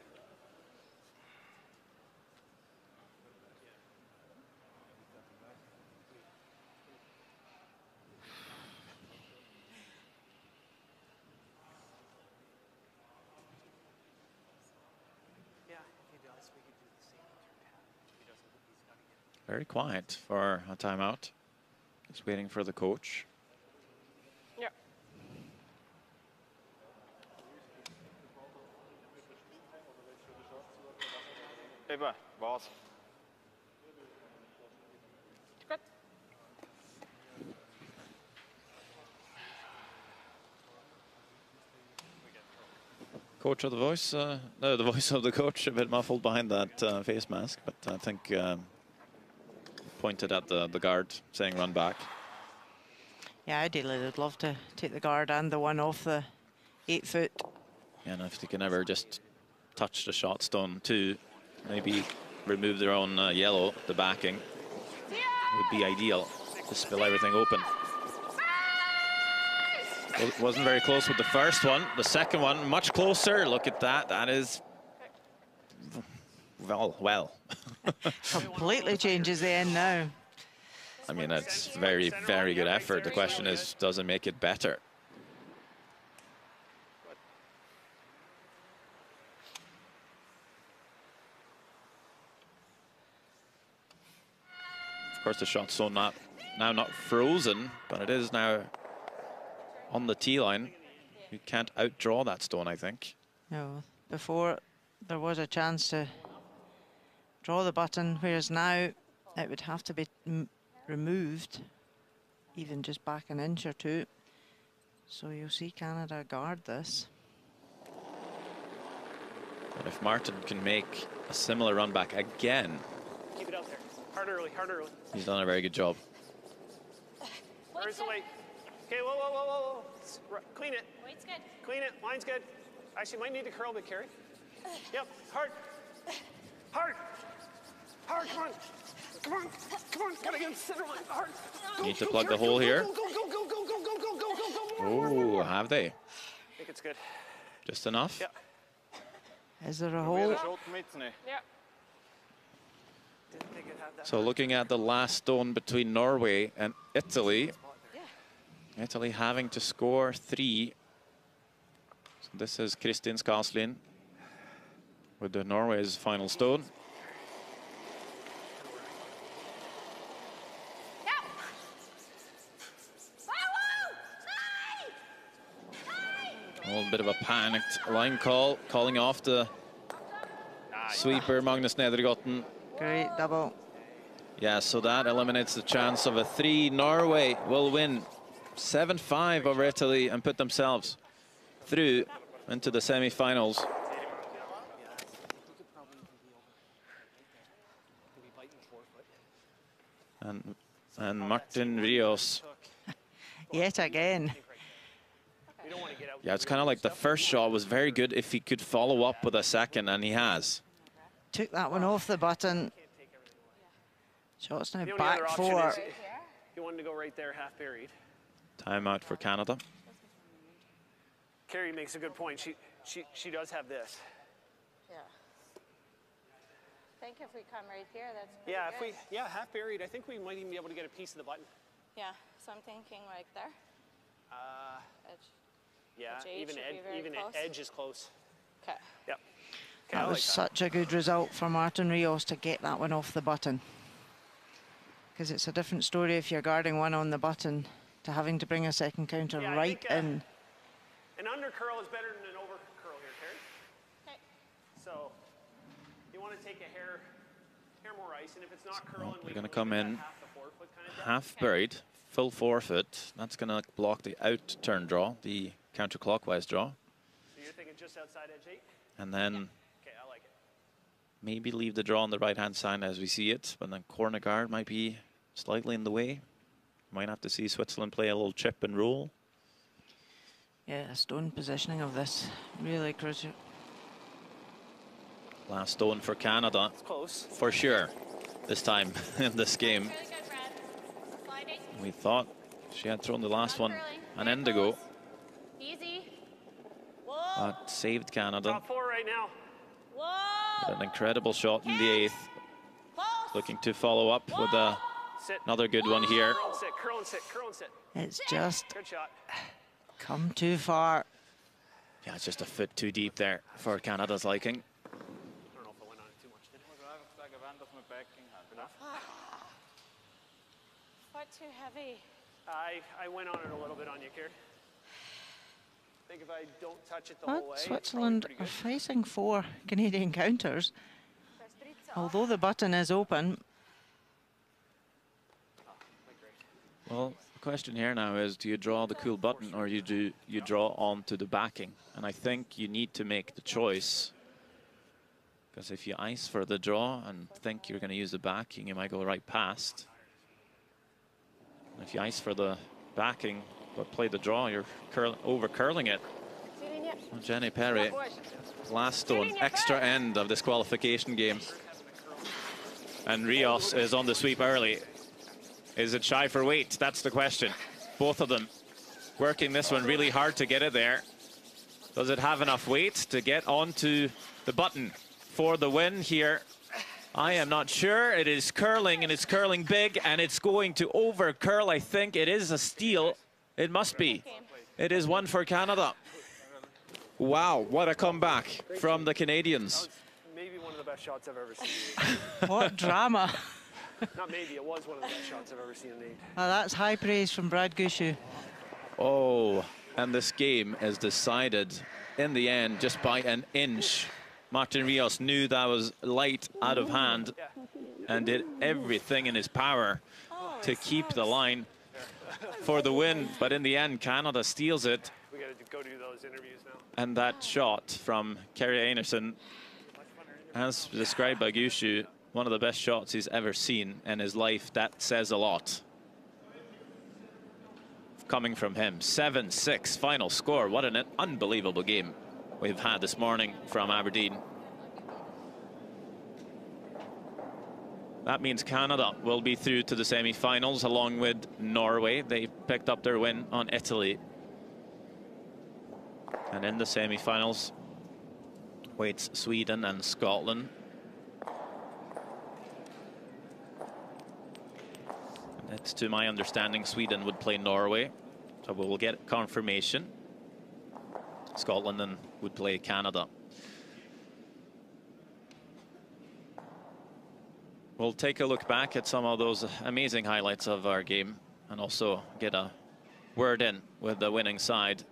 Very quiet for a timeout. Just waiting for the coach. Yeah. Paper, balls. Good. Coach of the voice, uh, no, the voice of the coach, a bit muffled behind that uh, face mask, but I think um, pointed at the, the guard, saying run back. Yeah, ideally they'd love to take the guard and the one off the eight foot. And if they can ever just touch the shot stone too, maybe remove their own uh, yellow, the backing, would be ideal to spill everything open. It wasn't very close with the first one. The second one, much closer. Look at that. That is... Well, well. Completely changes the end now. I mean, that's very, very good effort. The question is, does it make it better? Of course, the shot's so not, now not frozen, but it is now... on the tee line, you can't outdraw that stone, I think. No, before there was a chance to draw the button, whereas now it would have to be m removed, even just back an inch or two. So you'll see Canada guard this. And if Martin can make a similar run back again, keep it out there. Hard early, hard early. He's done a very good job. Where's the weight? Okay, whoa, whoa, whoa, whoa, whoa. Clean it. Weight's good. Clean it. Line's good. Actually, might need to curl a bit, Kerry. Yep, hard. Hard. Hard, come on. Come on. Come on. Gotta get center line. Hard. Go, need to go, plug Kerry, the hole go, here. Go, go, go, go, go, go, go, go, go, go. Ooh, have they? I think it's good. Just enough? Yep. Is there a hole? Yeah. So looking at the last stone between Norway and Italy, Italy having to score three. So this is Kristin Skaslien with the Norway's final stone. A little bit of a panicked line call, calling off the sweeper, Magnus Nedergaarden. Great double. Yeah, so that eliminates the chance of a three. Norway will win seven five over Italy and put themselves through into the semi-finals. And, and Martin Rios. Yet again. Yeah, it's kind of like the first shot was very good if he could follow up with a second, and he has. Took that one off the button. Shot's now back four. He wanted to go right there, half buried. Timeout for Canada. Kerry makes a good point. She she she does have this. Yeah. I think if we come right here, that's pretty yeah. If good. we yeah half buried, I think we might even be able to get a piece of the button. Yeah. So I'm thinking like there. Uh. Edge. Yeah. Edge even ed, even close. edge is close. Okay. Yep. Okay, that I was like such that. a good result for Martin Rios to get that one off the button. Because it's a different story if you're guarding one on the button to having to bring a second counter yeah, right think, uh, in. An under curl is better than an over curl here, Kerry. Okay. So you want to take a hair, hair more ice, and if it's not curling, we're going to come in half, kind of half buried, okay. Full forefoot. That's going to block the out turn draw, the counterclockwise draw. So you're thinking just outside edge eight. And then, yeah. Okay, I like it. Maybe leave the draw on the right hand side as we see it, but then corner guard might be slightly in the way. Might have to see Switzerland play a little chip and roll. Yeah, stone positioning of this really crucial. Last stone for Canada. It's close. For sure. This time in this game. Really good, Brad. We thought she had thrown the last one an indigo. Easy. But saved Canada. Top four right now. Whoa. An incredible shot in the eighth. Close. Looking to follow up Whoa. with a Sit. Another good one here. Curl and sit, curl and sit, curl and sit. It's just good shot. Come too far. Yeah, it's just a foot too deep there for Canada's liking. I don't know if I went on it too much. What too heavy? I I went on it a little bit on you, Kerry. I think if I don't touch it the but whole way. Switzerland are facing four Canadian counters. although the button is open. Well, the question here now is, do you draw the cool button or you do you draw onto the backing? And I think you need to make the choice, because if you ice for the draw and think you're going to use the backing, you might go right past. And if you ice for the backing but play the draw, you're curl over curling it. Well, Jenny Perry, last stone, extra end of this qualification game. And Rios is on the sweep early. Is it shy for weight? That's the question. Both of them working this one really hard to get it there. Does it have enough weight to get onto the button for the win here? I am not sure. It is curling, and it's curling big, and it's going to over curl, I think. It is a steal. It must be. It is one for Canada. Wow, what a comeback from the Canadians. Maybe one of the best shots I've ever seen. What drama. Not maybe, it was one of the best shots I've ever seen in the eight. Oh, that's high praise from Brad Gushue. Oh, and this game is decided in the end just by an inch. Martin Rios knew that was light out of hand and did everything in his power to keep the line for the win. But in the end, Canada steals it. We got to go do those interviews now. And that shot from Kerri Einarson, as described by Gushue, one of the best shots he's ever seen in his life. That says a lot. Coming from him. seven six final score. What an unbelievable game we've had this morning from Aberdeen. That means Canada will be through to the semi-finals along with Norway. They picked up their win on Italy. And in the semi-finals waits Sweden and Scotland. And it's to my understanding Sweden would play Norway, so we will get confirmation. Scotland then would play Canada. We'll take a look back at some of those amazing highlights of our game and also get a word in with the winning side.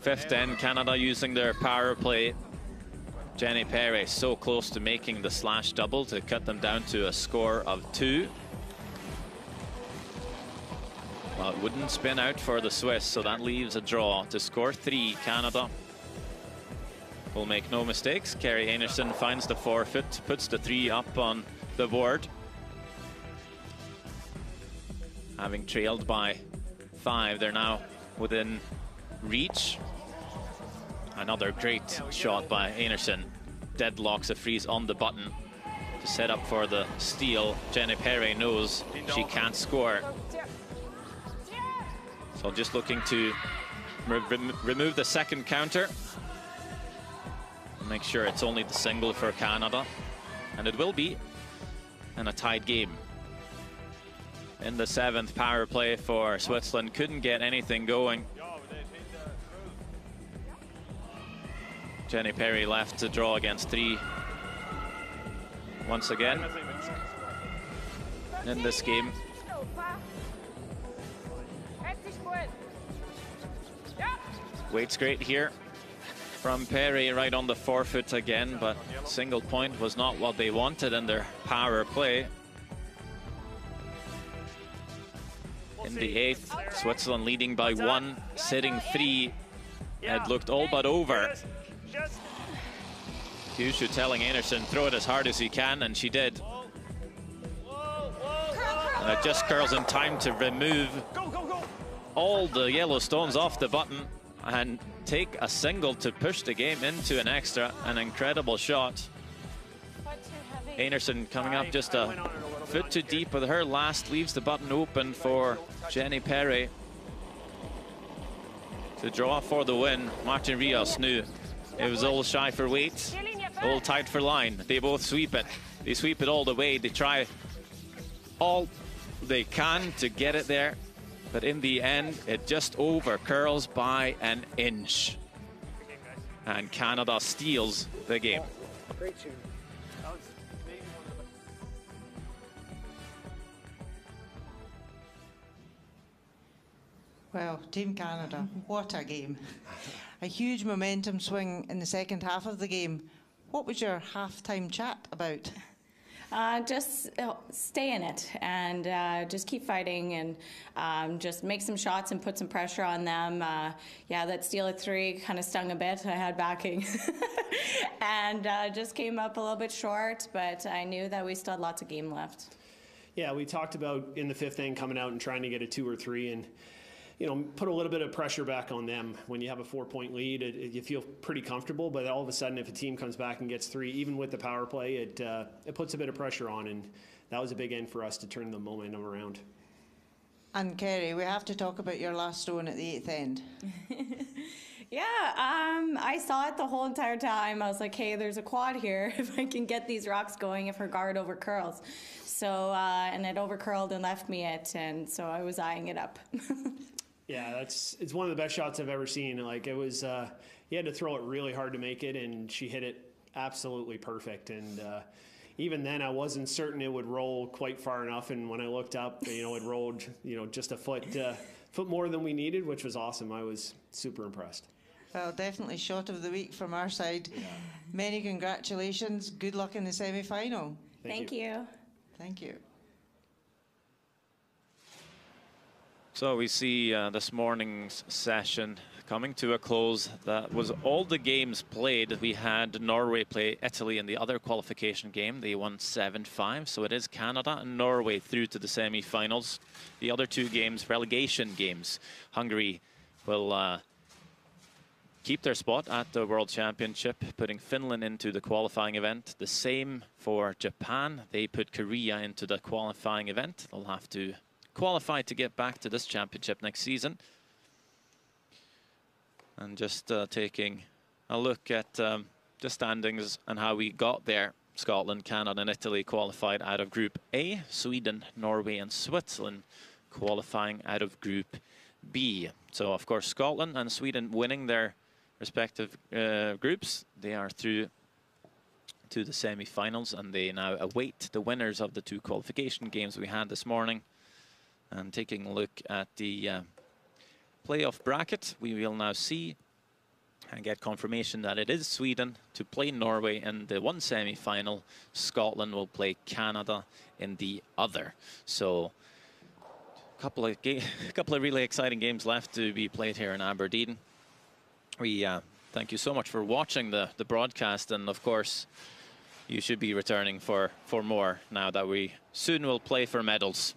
Fifth end, Canada using their power play. Jenny Perry so close to making the slash double to cut them down to a score of two. Well, it wouldn't spin out for the Swiss, so that leaves a draw to score three. Canada will make no mistakes. Kerri Einarson finds the forfeit, puts the three up on the board, having trailed by five. They're now within reach. Another great shot by Einarson. Deadlocks a freeze on the button to set up for the steal. Jenny Perry knows she can't score, so just looking to re remove the second counter. Make sure it's only the single for Canada, and it will be in a tied game. In the seventh, power play for Switzerland. Couldn't get anything going. Jenny Perry left to draw against three once again in this game. Weight's great here from Perry, right on the forefoot again, but single point was not what they wanted in their power play. In the eighth, Switzerland leading by one, sitting three. It looked all but over. Gushue telling Einarson, throw it as hard as you can, and she did. Whoa, whoa, whoa. And it just curls in time to remove go, go, go. all the yellow stones off the button and take a single to push the game into an extra. An incredible shot. Einarson coming up just a, a foot too deep with her last, leaves the button open for Jenny Perry to draw for the win. Martin Rios knew it was all shy for weight, all tight for line. They both sweep it. They sweep it all the way. They try all they can to get it there. But in the end, it just over curls by an inch. And Canada steals the game. Well, Team Canada, what a game. A huge momentum swing in the second half of the game. What was your halftime chat about? Uh, just uh, stay in it and uh, just keep fighting and um, just make some shots and put some pressure on them. Uh, yeah, that steal at three kind of stung a bit. I had backing and uh, just came up a little bit short, but I knew that we still had lots of game left. Yeah, we talked about in the fifth inning coming out and trying to get a two or three and, you know, put a little bit of pressure back on them. When you have a four-point lead, it, it, you feel pretty comfortable, but all of a sudden if a team comes back and gets three, even with the power play, it, uh, it puts a bit of pressure on, and that was a big end for us to turn the momentum around. And Kerry, we have to talk about your last stone at the eighth end. Yeah, um, I saw it the whole entire time. I was like, hey, there's a quad here. If I can get these rocks going, if her guard over curls. So, uh, and it over curled and left me it, and so I was eyeing it up. Yeah, that's it's one of the best shots I've ever seen. Like, it was, uh, you had to throw it really hard to make it, and she hit it absolutely perfect. And uh, even then, I wasn't certain it would roll quite far enough. And when I looked up, you know, it rolled, you know, just a foot uh, foot more than we needed, which was awesome. I was super impressed. Well, definitely shot of the week from our side. Yeah. Many congratulations. Good luck in the semi-final. Thank, Thank you. you. Thank you. So we see uh, this morning's session coming to a close. That was all the games played. We had Norway play Italy in the other qualification game. They won seven five. So it is Canada and Norway through to the semi-finals. The other two games, relegation games. Hungary will uh, keep their spot at the World Championship, putting Finland into the qualifying event. The same for Japan. They put Korea into the qualifying event. They'll have to qualified to get back to this championship next season. And just uh, taking a look at um, the standings and how we got there. Scotland, Canada and Italy qualified out of Group A. Sweden, Norway and Switzerland qualifying out of Group B. So of course Scotland and Sweden winning their respective uh, groups. They are through to the semi-finals, and they now await the winners of the two qualification games we had this morning. And taking a look at the uh, playoff bracket, we will now see and get confirmation that it is Sweden to play Norway in the one semi-final. Scotland will play Canada in the other. So a couple of, a couple of really exciting games left to be played here in Aberdeen. We uh, thank you so much for watching the, the broadcast, and of course you should be returning for, for more now that we soon will play for medals.